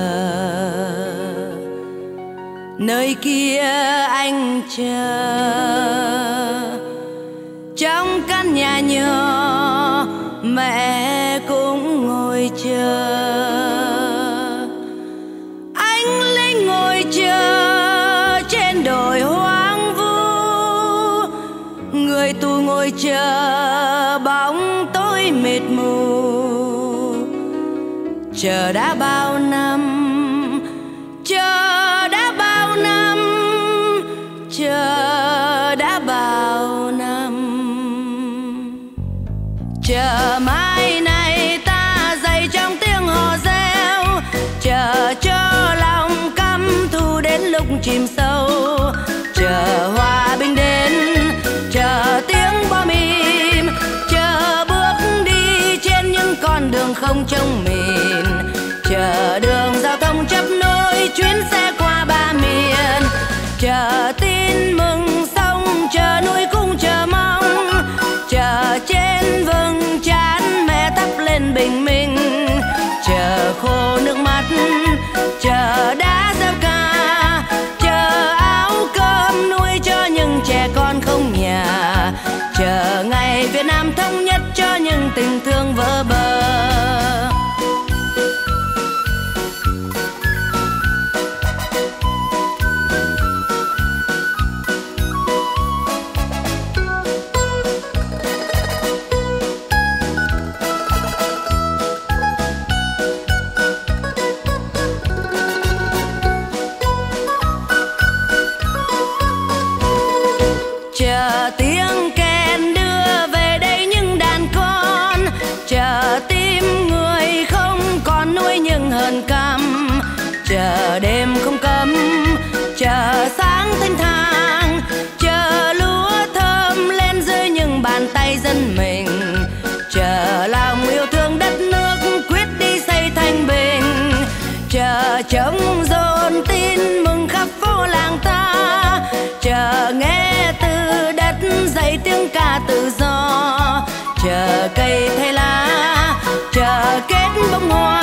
nơi kia anh chờ. Trong căn nhà nhỏ mẹ cũng ngồi chờ. Anh Linh ngồi chờ trên đồi hoang vu. Người tù ngồi chờ bóng tối mịt mù. Chờ đã bao năm, chờ đã bao năm, chờ đã bao năm. Chờ mai này ta dậy trong tiếng hò reo. Chờ cho lòng căm thù đến lúc chìm sâu. Chờ hòa bình đến, chờ tiếng bom im. Chờ bước đi trên những con đường không trông mình. Chờ đường giao thông chấp nối chuyến xe qua ba miền. Chờ tin mừng xong, chờ nuôi cũng chờ mong. Chờ trên vầng trán mẹ thắp lên bình minh. Chờ khô nước mắt, chờ đá gieo ca. Chờ áo cơm nuôi cho những trẻ con không nhà. Chờ ngày Việt Nam thống nhất cho những tình thương vỡ bờ. Chờ đêm không cấm, chờ sáng thanh thang. Chờ lúa thơm lên dưới những bàn tay dân mình. Chờ lòng yêu thương đất nước quyết đi xây thành bình. Chờ trống dồn tin mừng khắp phố làng ta. Chờ nghe từ đất dậy tiếng ca tự do. Chờ cây thay lá, chờ kết bông hoa.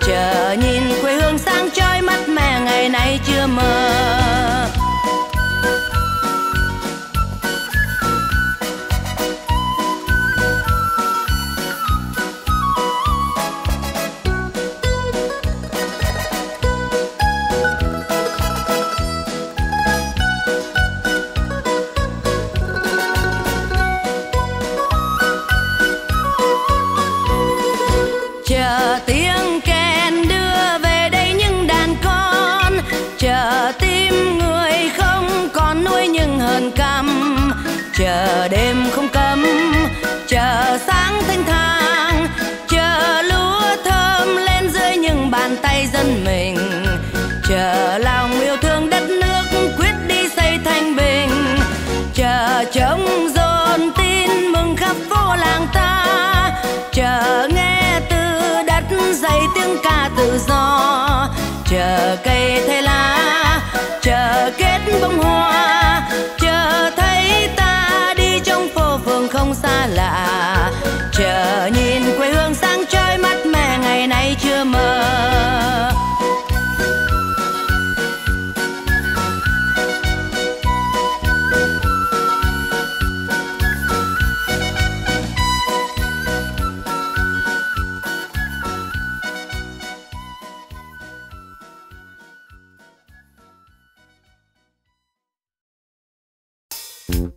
Chờ nhìn quê hương sáng chói mắt mẹ ngày nay chưa mơ. Chờ đêm không cấm, chờ sáng thanh thang. Chờ lúa thơm lên dưới những bàn tay dân mình. Chờ lòng yêu thương đất nước quyết đi xây thành bình. Chờ trống dồn tin mừng khắp phố làng ta. Chờ nghe từ đất dậy tiếng ca tự do. Chờ cây thay lá, chờ kết bông hoa. Chờ thấy ta đi trong phố phường không xa lạ. Chờ nhìn quê hương sáng chói mắt mẹ ngày nay chưa mơ. 1.000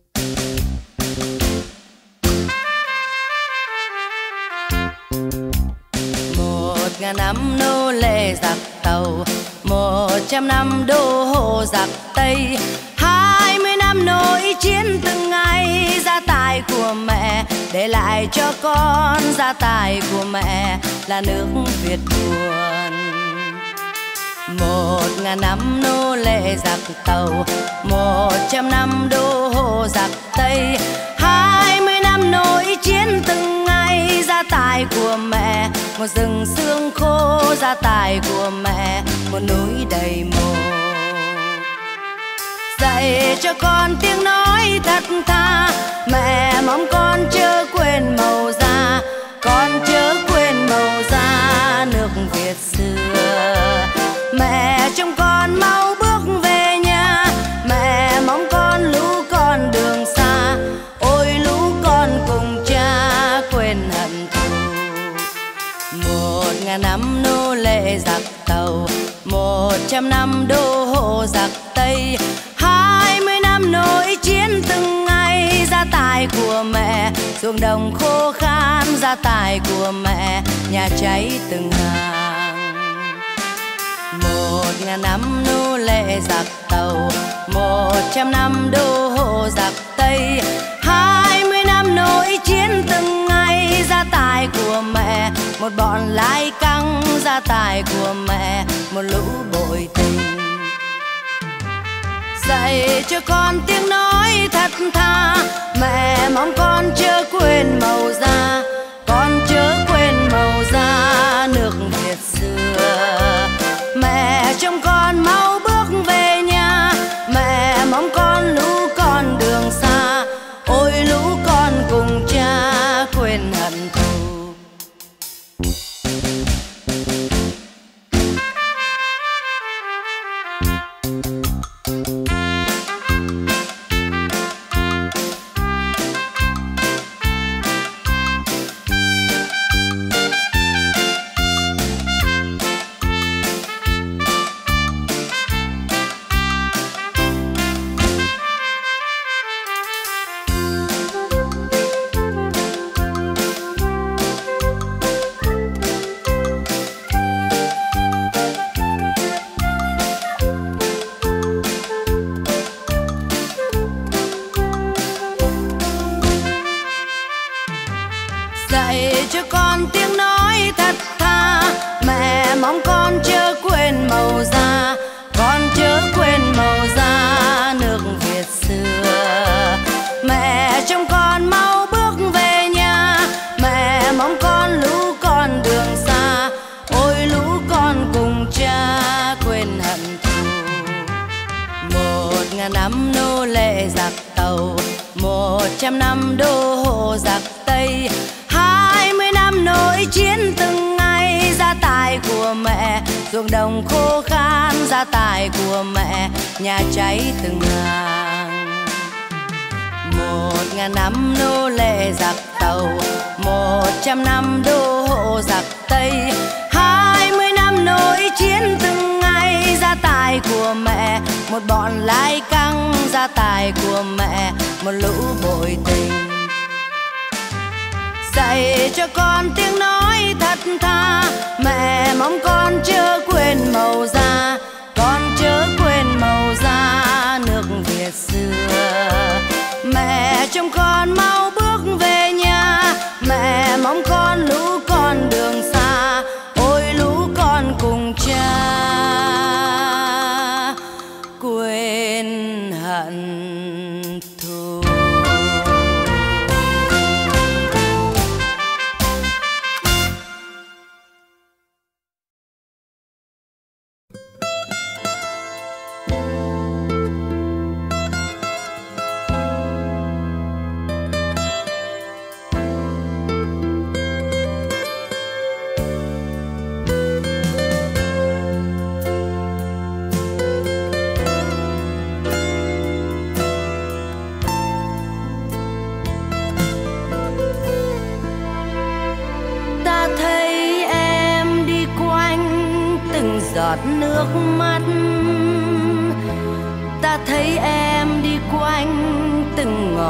năm nô lệ giặc Tàu, 100 năm đô hộ giặc Tây, 20 năm nội chiến từng ngày. Gia tài của mẹ để lại cho con, gia tài của mẹ là nước Việt buồn. 1.000 năm nô lệ giặc Tàu, 100 năm đô hộ giặc Tây, 20 năm nội chiến từng ngày. Gia tài của mẹ một rừng xương khô, gia tài của mẹ một núi đầy mồ. Dạy cho con tiếng nói thật tha, mẹ mong con chớ quên màu da, con chớ quên màu da nước Việt xưa. Mẹ trông con mau bước về nhà, mẹ mong con lũ con đường xa, ôi lũ con cùng cha quên hận thù. 1.000 năm nô lệ giặc Tàu, 100 năm đô hộ giặc Tây, 20 năm nội chiến từng ngày. Gia tài của mẹ ruộng đồng khô khan, gia tài của mẹ nhà cháy từng ngày. 1.000 năm nô lệ giặc Tàu, 100 năm đô hộ giặc Tây, 20 năm nội chiến từng ngày. Gia tài của mẹ một bọn lai căng, gia tài của mẹ một lũ bội tình. Dạy cho con tiếng nói thật tha, mẹ mong con chớ quên màu da, con chớ quên màu da nước Việt xưa. Mẹ trông con mau bước về nhà, mẹ mong con lũ con đường xa, ôi lũ con cùng cha quên hận thù.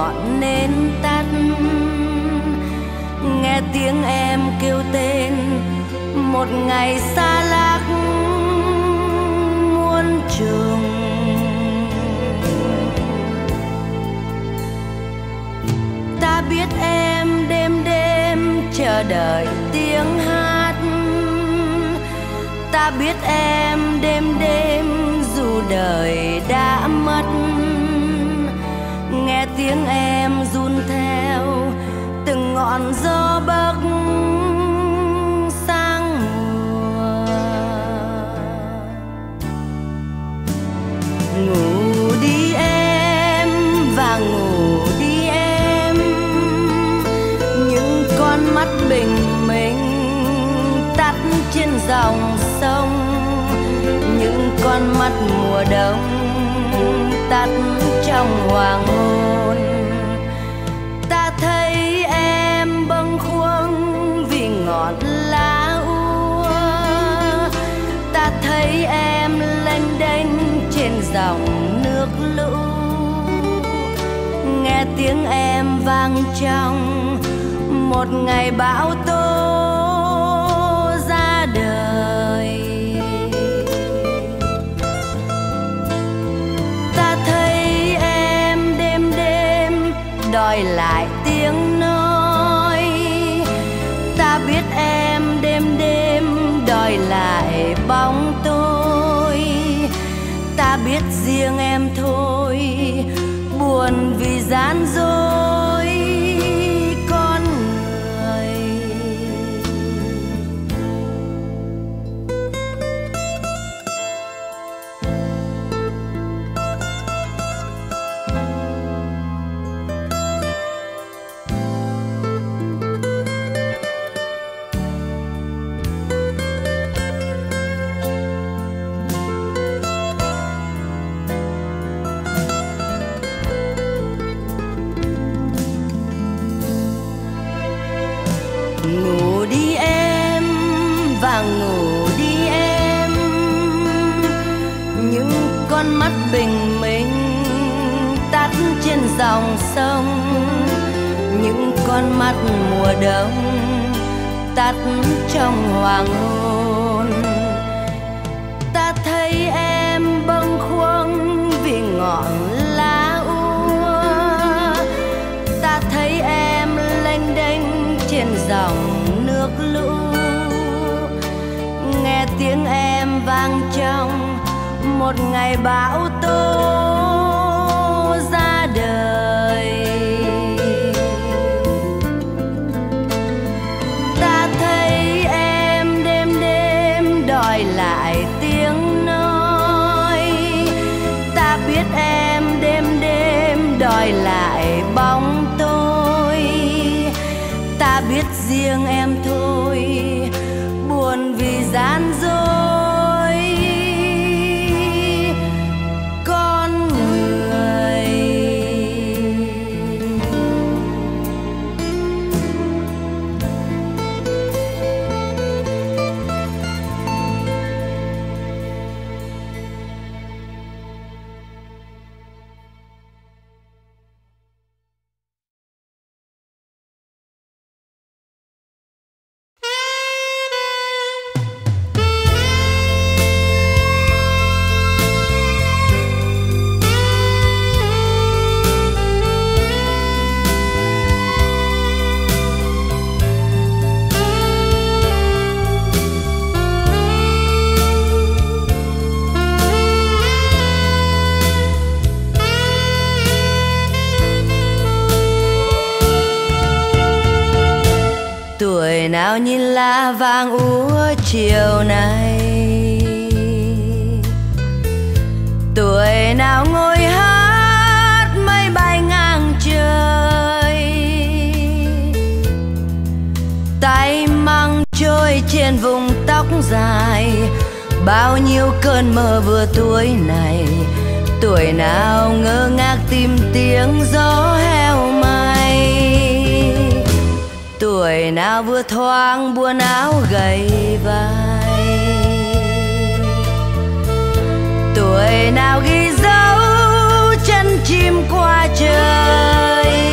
ngọn nên tắt. Nghe tiếng em kêu tên một ngày xa lạc muôn trường. Ta biết em đêm đêm chờ đợi tiếng hát. Ta biết em đêm đêm dù đời đã mất. Nghe tiếng em run theo từng ngọn gió bấc sang mùa. Ngủ đi em và ngủ đi em, những con mắt bình minh tắt trên dòng sông. Những con mắt mùa đông tắt trong hoàng hôn. Ta thấy em bâng khuâng vì ngọn lá úa. Ta thấy em lênh đênh trên dòng nước lũ. Nghe tiếng em vang trong một ngày bão tố ra đời. Đòi lại tiếng nói. Ta biết em đêm đêm đòi lại bóng tôi. Ta biết riêng em thôi buồn vì gian dối con người. Ngủ đi em và ngủ đi em, những con mắt bình minh tắt trên dòng sông. Những con mắt mùa đông tắt trong hoàng hôn. Ta thấy em bâng khuâng vì ngọn lá úa. Ta thấy em lênh đênh trên dòng nước lũ. Nghe tiếng em vang trong một ngày bão tố ra đời. Ta thấy em đêm đêm đòi lại tiếng nói. Ta biết em đêm đêm đòi lại bóng tôi. Ta biết riêng em thôi buồn vì gian dối con người. Tuổi nào nhìn lá vàng úa chiều nay. Tuổi nào ngồi hát mây bay ngang trời. Tay măng trôi trên vùng tóc dài. Bao nhiêu cơn mơ vừa tuổi này. Tuổi nào ngơ ngác tìm tiếng gió heo may. Tuổi nào vừa thoáng buồn áo gầy vai. Tuổi nào ghi dấu chân chim qua trời.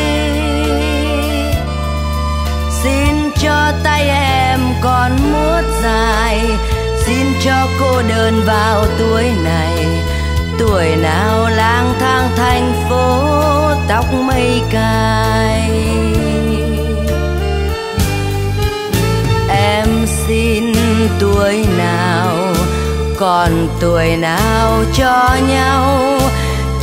đơn vào tuổi này, tuổi nào lang thang thành phố tóc mây cài. Em xin tuổi nào còn tuổi nào cho nhau,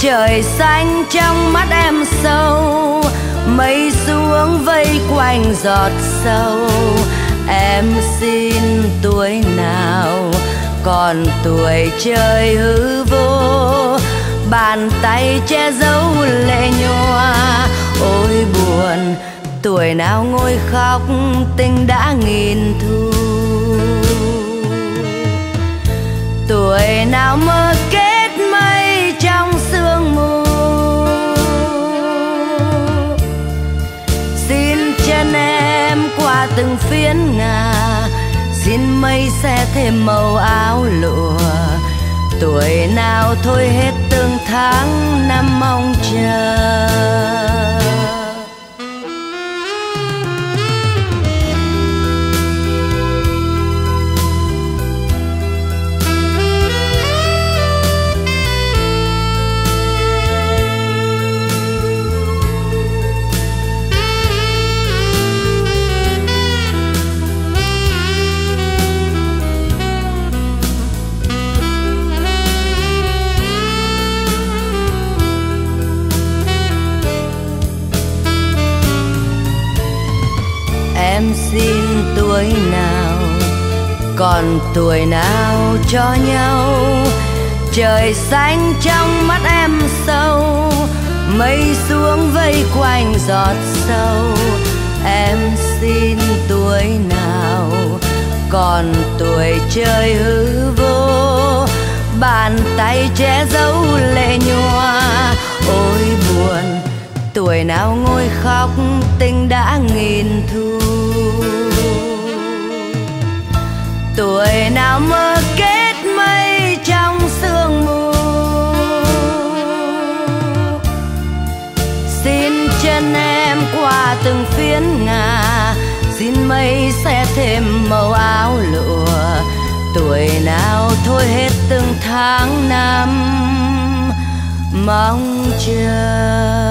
trời xanh trong mắt em sâu, mây xuống vây quanh giọt sâu. Em xin tuổi nào còn tuổi chơi hư vô, bàn tay che giấu lệ nhòa. Ôi buồn, tuổi nào ngồi khóc tình đã nghìn thu, tuổi nào mơ kết mây trong sương mù. Xin chân em qua từng phiến ngà, xin mây sẽ thêm màu áo lụa. Tuổi nào thôi hết từng tháng năm mong chờ. Em xin tuổi nào còn tuổi nào cho nhau, trời xanh trong mắt em sâu, mây xuống vây quanh giọt sâu. Em xin tuổi nào còn tuổi chơi hư vô, bàn tay che giấu lệ nhòa. Ôi buồn, tuổi nào ngồi khóc tình đã nghìn thu, tuổi nào mơ kết mây trong sương mù. Xin chân em qua từng phiến ngà, xin mây sẽ thêm màu áo lụa. Tuổi nào thôi hết từng tháng năm mong chờ.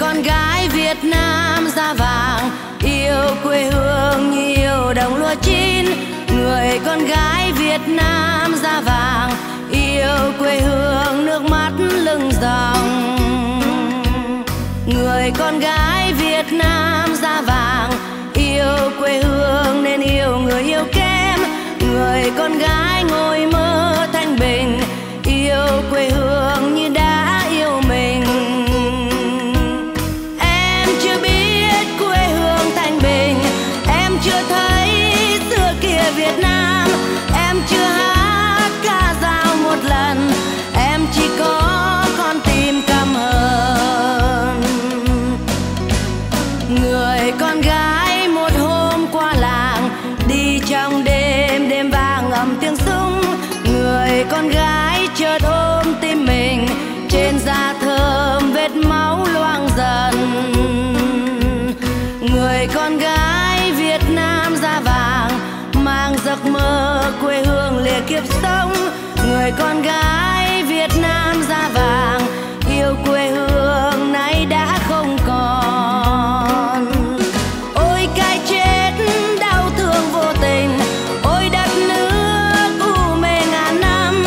Con gái Việt Nam da vàng, yêu quê hương nhiều đồng lúa chín. Người con gái Việt Nam da vàng, yêu quê hương nước mắt lưng dòng. Người con gái Việt Nam da vàng, yêu quê hương nên yêu người yêu kém. Người con gái ngồi mơ thanh bình, yêu quê hương như đã yêu mình. Chưa thấy xưa kia Việt Nam, em chưa hát ca dao một lần, em chỉ có con tim căm hờn. Người con gái một hôm qua làng, đi trong đêm đêm vang ầm tiếng súng. Người con gái chợt ôm tim mình, trên da thơm vết máu loang dần. Người con gái giấc mơ quê hương lìa kiếp sống. Người con gái Việt Nam da vàng, yêu quê hương nay đã không còn. Ôi cái chết đau thương vô tình, ôi đất nước u mê ngàn năm.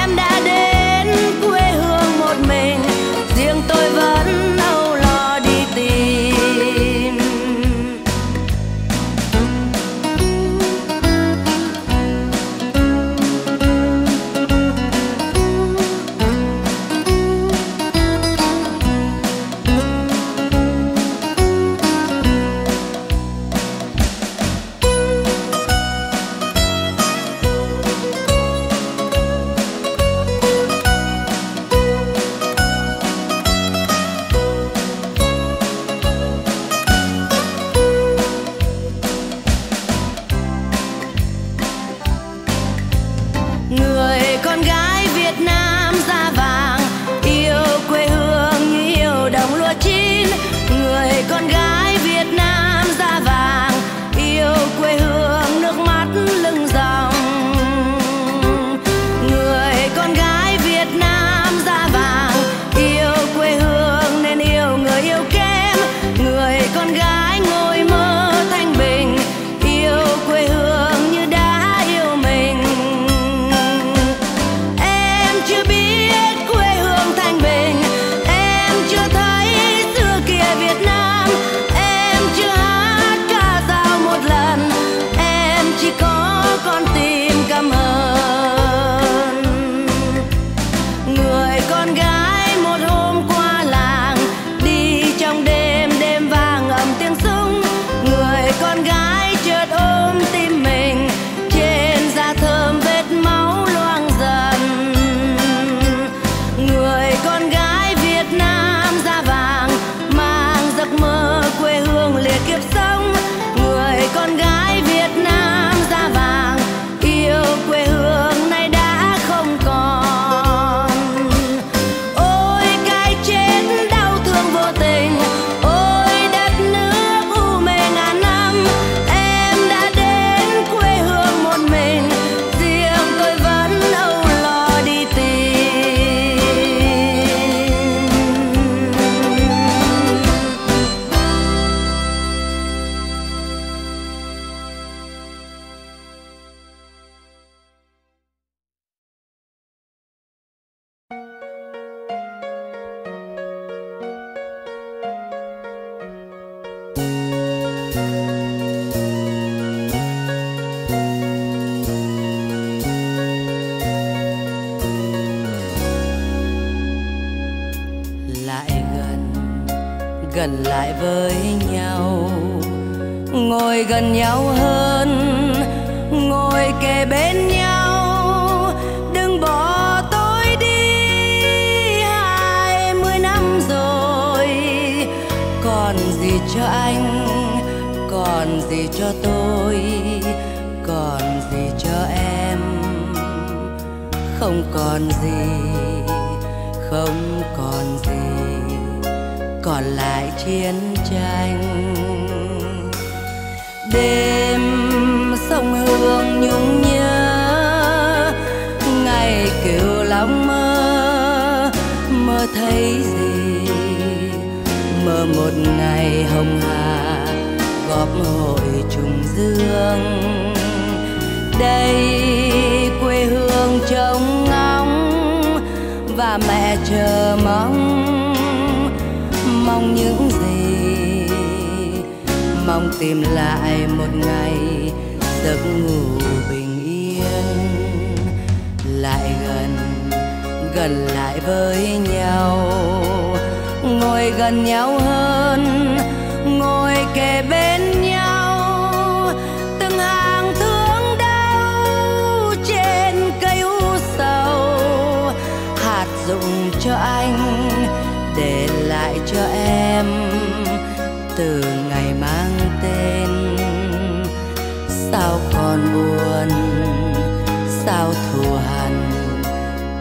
Em đã đến quê hương một mình, riêng tôi vẫn âu lo đi tìm. gần lại với nhau, ngồi gần nhau hơn, ngồi kề bên nhau. Đừng bỏ tôi đi, 20 năm rồi. Còn gì cho anh, còn gì cho tôi, còn gì cho em? Không còn gì, không còn gì, còn lại chiến tranh. Đêm sông Hương nhung nhớ, ngày Kiều Long mơ. Mơ thấy gì? Mơ một ngày hồng hà góp hội trùng dương. Đây quê hương trông ngóng và mẹ chờ mong, mong những gì? Mong tìm lại một ngày giấc ngủ bình yên, lại gần, gần lại với nhau, ngồi gần nhau hơn, ngồi kề bên nhau. Từng hàng thương đau trên cây u sầu, hạt rụng cho anh để lại cho em. Từ ngày mang tên, sao còn buồn, sao thù hằn,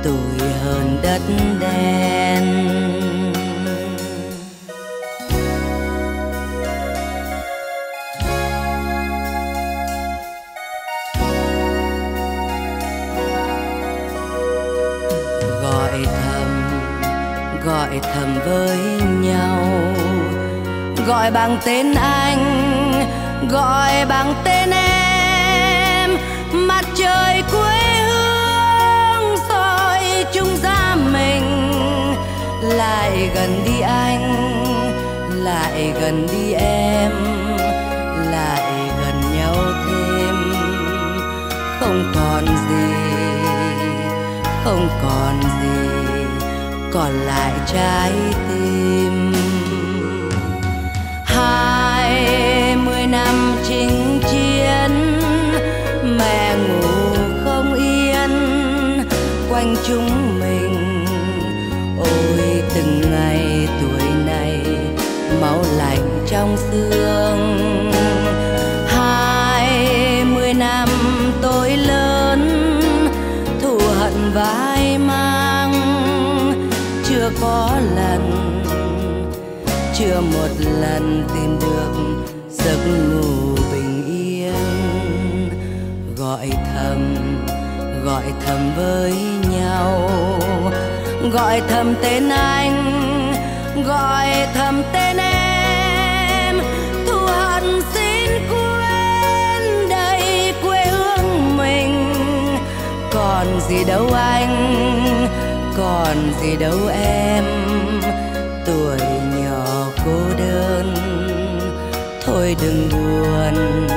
tủi hờn đất đen. Gọi thầm với nhau, gọi bằng tên anh, gọi bằng tên em. Mặt trời quê hương soi chúng ta mình. Lại gần đi anh, lại gần đi em, lại gần nhau thêm. Không còn gì, không còn gì, còn lại trái tim. 20 năm chinh chiến, mẹ ngủ không yên quanh chúng mình. Ôi từng ngày tuổi này máu lạnh trong xương. 20 năm tôi lớn, thù hận vai mang. Chưa có lần, chưa một lần tìm được giấc ngủ bình yên. Gọi thầm với nhau, gọi thầm tên anh, gọi thầm tên em. Thù hận xin quên đây quê hương mình. Còn gì đâu anh, còn gì đâu em? Tuổi nhỏ cô đơn, thôi đừng buồn,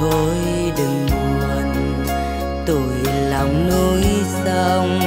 thôi đừng buồn, tuổi lòng núi sông.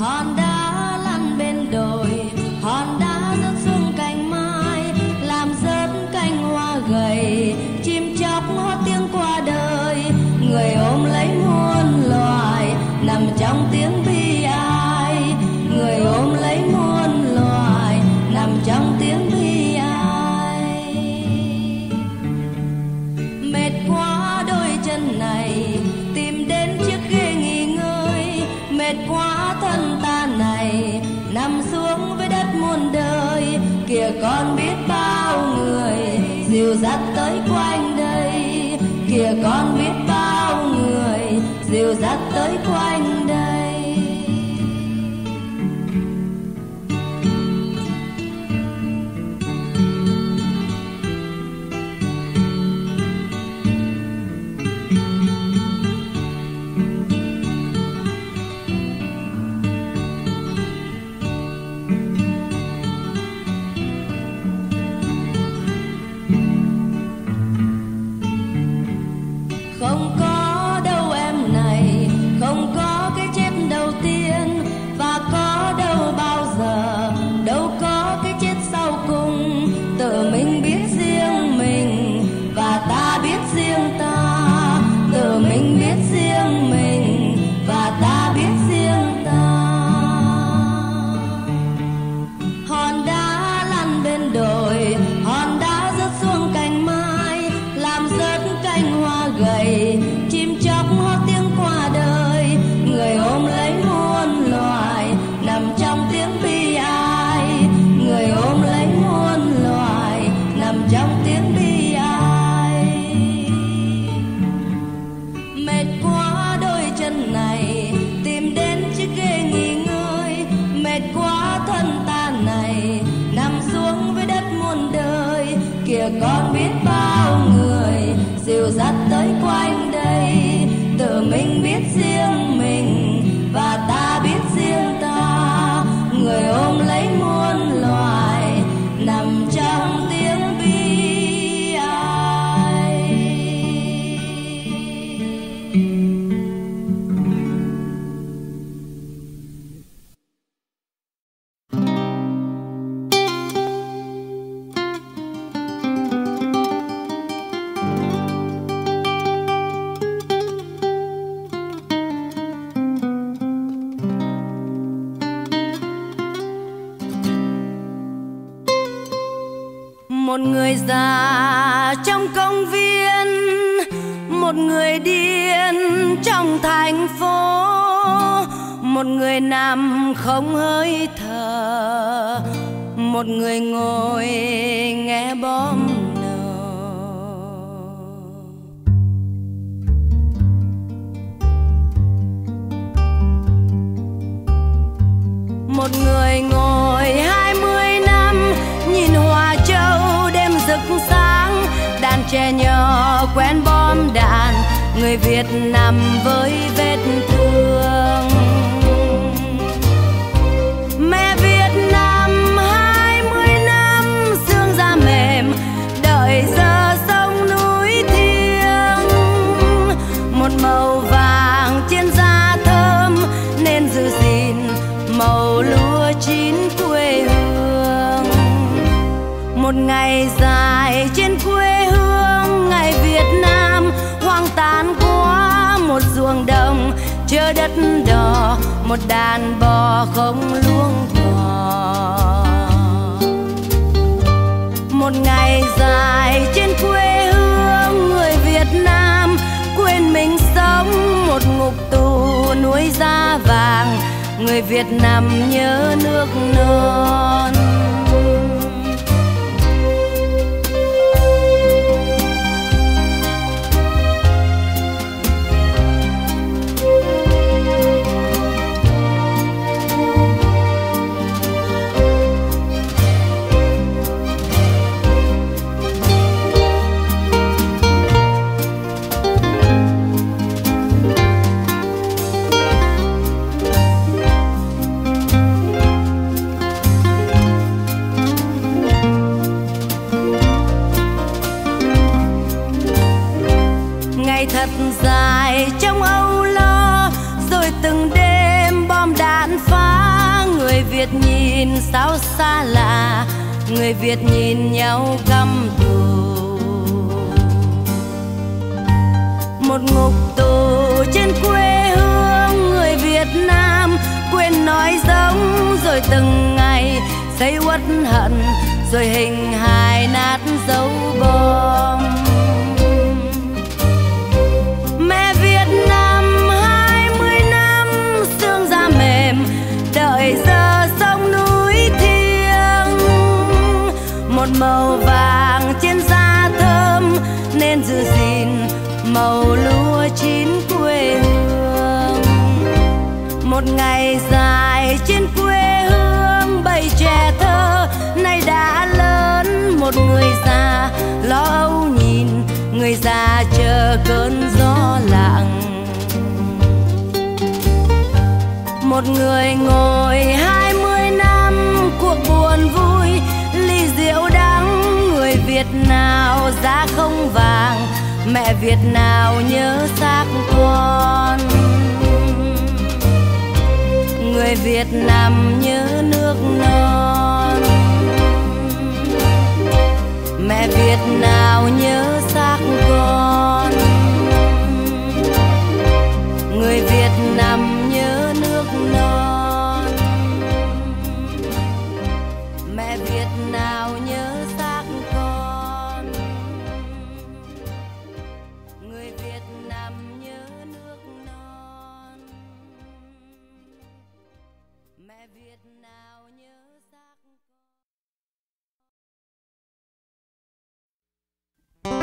Hòn đá lăn bên đồi, hòn đá chân này tìm đến chiếc ghế nghỉ ngơi, mệt quá thân ta này nằm xuống với đất muôn đời. Kìa con biết bao người dìu dắt tới quanh đây, kìa con biết bao người dìu dắt tới quanh đây. Con biết bao người dìu dắt tới quanh đây, tự mình biết riêng mình và ta biết riêng ta, người ôm lấy muôn loài nằm trong tiếng bi ai. Một người già trong công viên, một người điên trong thành phố, một người nằm không hơi thở, một người ngồi nghe bom nổ. Một người ngồi 20 năm nhìn Hòa Châu rực sáng, đàn trẻ nhỏ quen bom đạn, người Việt nằm với vết thương. Mẹ Việt Nam 20 năm xương da mềm đợi giờ sông núi thiêng, một màu vàng trên da thơm nên giữ gìn màu lúa chín quê hương. Một ngày dài trên quê hương ngày Việt Nam hoang tàn quá, một ruộng đồng chứa đất đỏ, một đàn bò không luống cò. Một ngày dài trên quê hương người Việt Nam quên mình sống, một ngục tù nuôi da vàng, người Việt Nam nhớ nước non. Dài trong âu lo rồi từng đêm bom đạn phá, người Việt nhìn sao xa lạ, người Việt nhìn nhau căm thù. Một ngục tù trên quê hương người Việt Nam quên nói giống, rồi từng ngày xây uất hận, rồi hình hài nát dấu bom. màu lúa chín quê hương. Một ngày dài trên quê hương, bầy trẻ thơ nay đã lớn. Một người già lo âu nhìn, người già chờ cơn gió lặng. Một người ngồi 20 năm, cuộc buồn vui ly rượu đắng. Người Việt nào giá không vàng, mẹ Việt nào nhớ xác con. Người Việt nằm nhớ nước non, mẹ Việt nào nhớ xác con. Người Việt nằm nhớ nước non, mẹ Việt nào nhớ xác con. Người Việt nằm nhớ nước non, mẹ Việt nào nhớ xác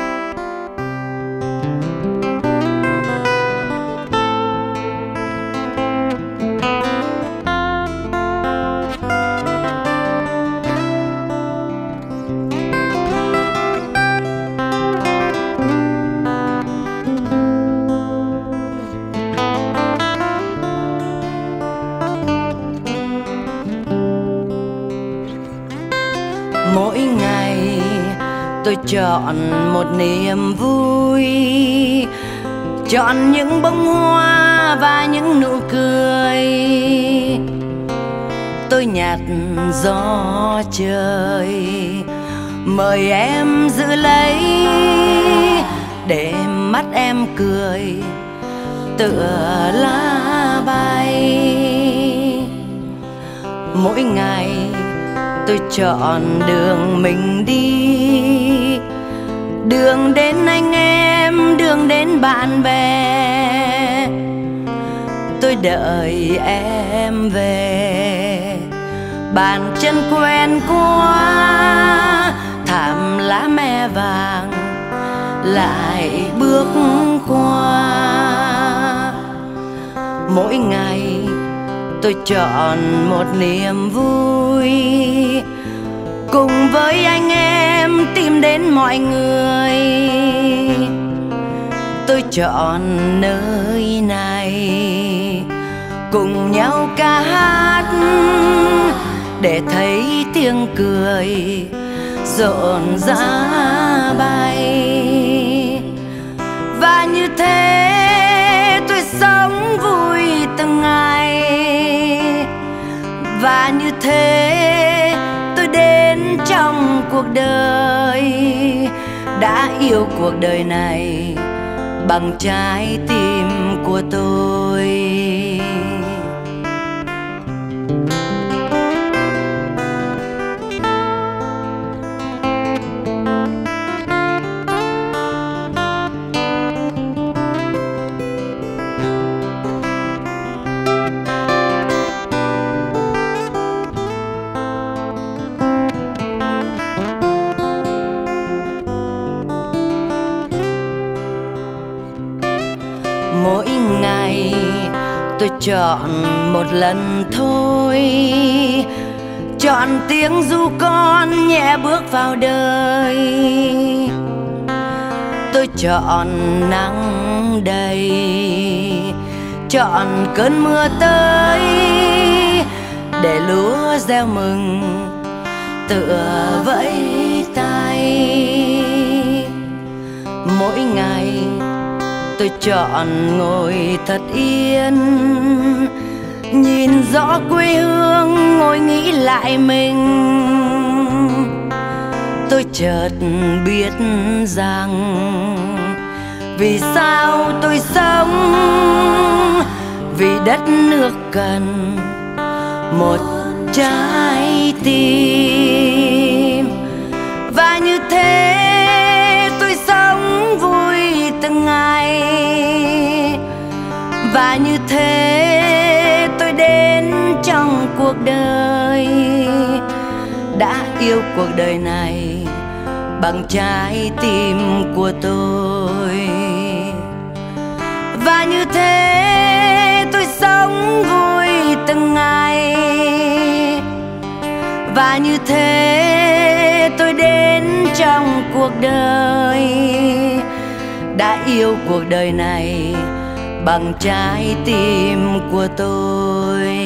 con. Tôi chọn một niềm vui, chọn những bông hoa và những nụ cười. Tôi nhạt gió trời, mời em giữ lấy để mắt em cười tựa lá bay. Mỗi ngày tôi chọn đường mình đi, đường đến anh em, đường đến bạn bè. Tôi đợi em về, bàn chân quen quá, thảm lá me vàng lại bước qua. Mỗi ngày tôi chọn một niềm vui, cùng với anh em tìm đến mọi người. Tôi chọn nơi này, cùng nhau ca hát để thấy tiếng cười rộn rã bay. Và như thế tôi sống vui từng ngày, và như thế trong cuộc đời đã yêu cuộc đời này bằng trái tim của tôi. Chọn một lần thôi, chọn tiếng ru con nhẹ bước vào đời. Tôi chọn nắng đầy, chọn cơn mưa tới để lúa gieo mừng tựa vẫy tay. Mỗi ngày tôi chọn ngồi thật yên, nhìn rõ quê hương, ngồi nghĩ lại mình. Tôi chợt biết rằng vì sao tôi sống, vì đất nước cần một trái tim. Và như thế tôi sống vui từng ngày, và như thế tôi đến trong cuộc đời đã yêu cuộc đời này bằng trái tim của tôi. là như thế tôi đến trong cuộc đời, đã yêu cuộc đời này bằng trái tim của tôi.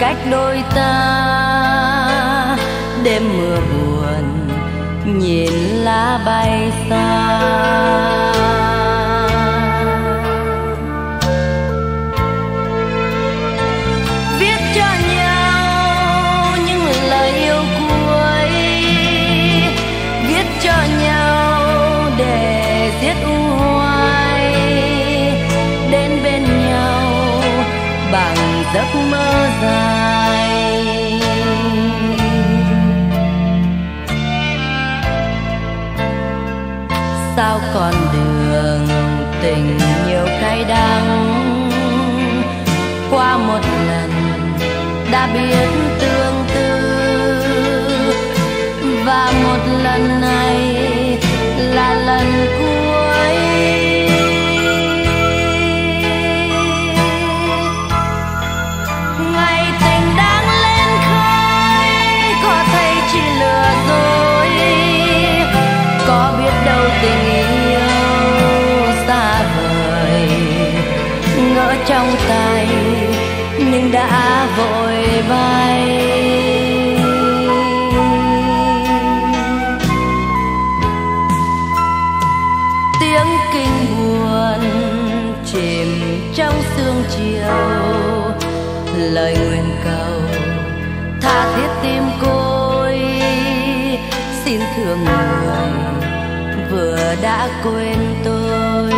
Cách đôi ta đêm mưa buồn nhìn lá bay xa, viết cho nhau những lời yêu cuối, viết cho nhau để giết u hoài, đến bên nhau bằng giấc mơ dài. Sao còn đường tình nhiều cay đắng, qua một lần đã biết tương tư, và một lần này là lần cuối. Ngày tình đang lên khói, có thấy chỉ lừa dối, có biết đâu tình trong tay nhưng đã vội bay. Tiếng kinh buồn chìm trong sương chiều, lời nguyện cầu tha thiết tim côi, xin thương người vừa đã quên tôi.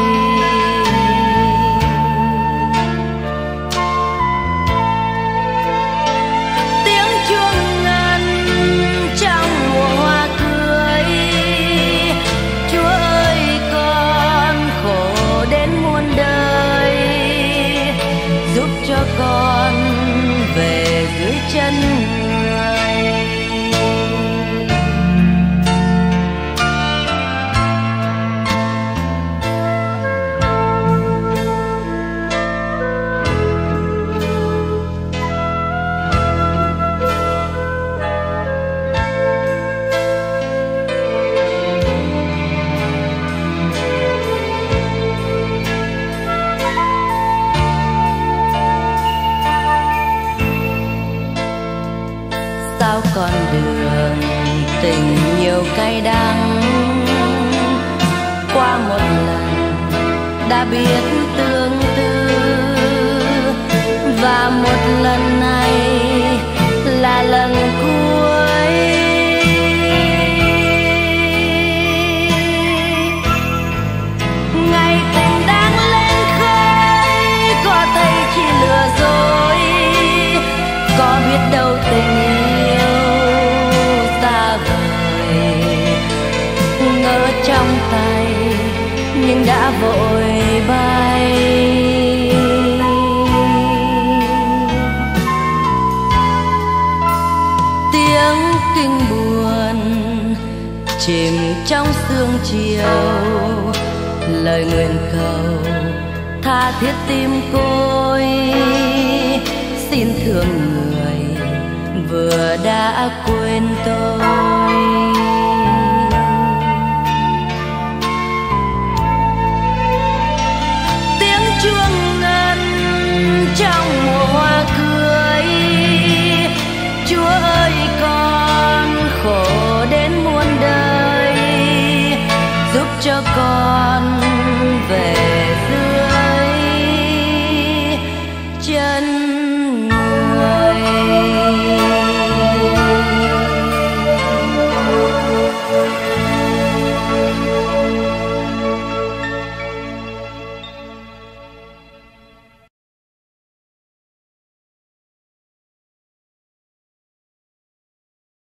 Con đường tình nhiều cay đắng, qua một lần đã biết tương tư, và một lần này là lần cuối. Ngày tình đang lên khói, có thấy chỉ lừa dối, có biết đâu tình trong tay nhưng đã vội bay. Tiếng kinh buồn chìm trong sương chiều, lời nguyện cầu tha thiết tim côi, xin thương người vừa đã quên tôi. Chuông ngân trong mùa hoa cưới, Chúa ơi con khổ đến muôn đời. thân.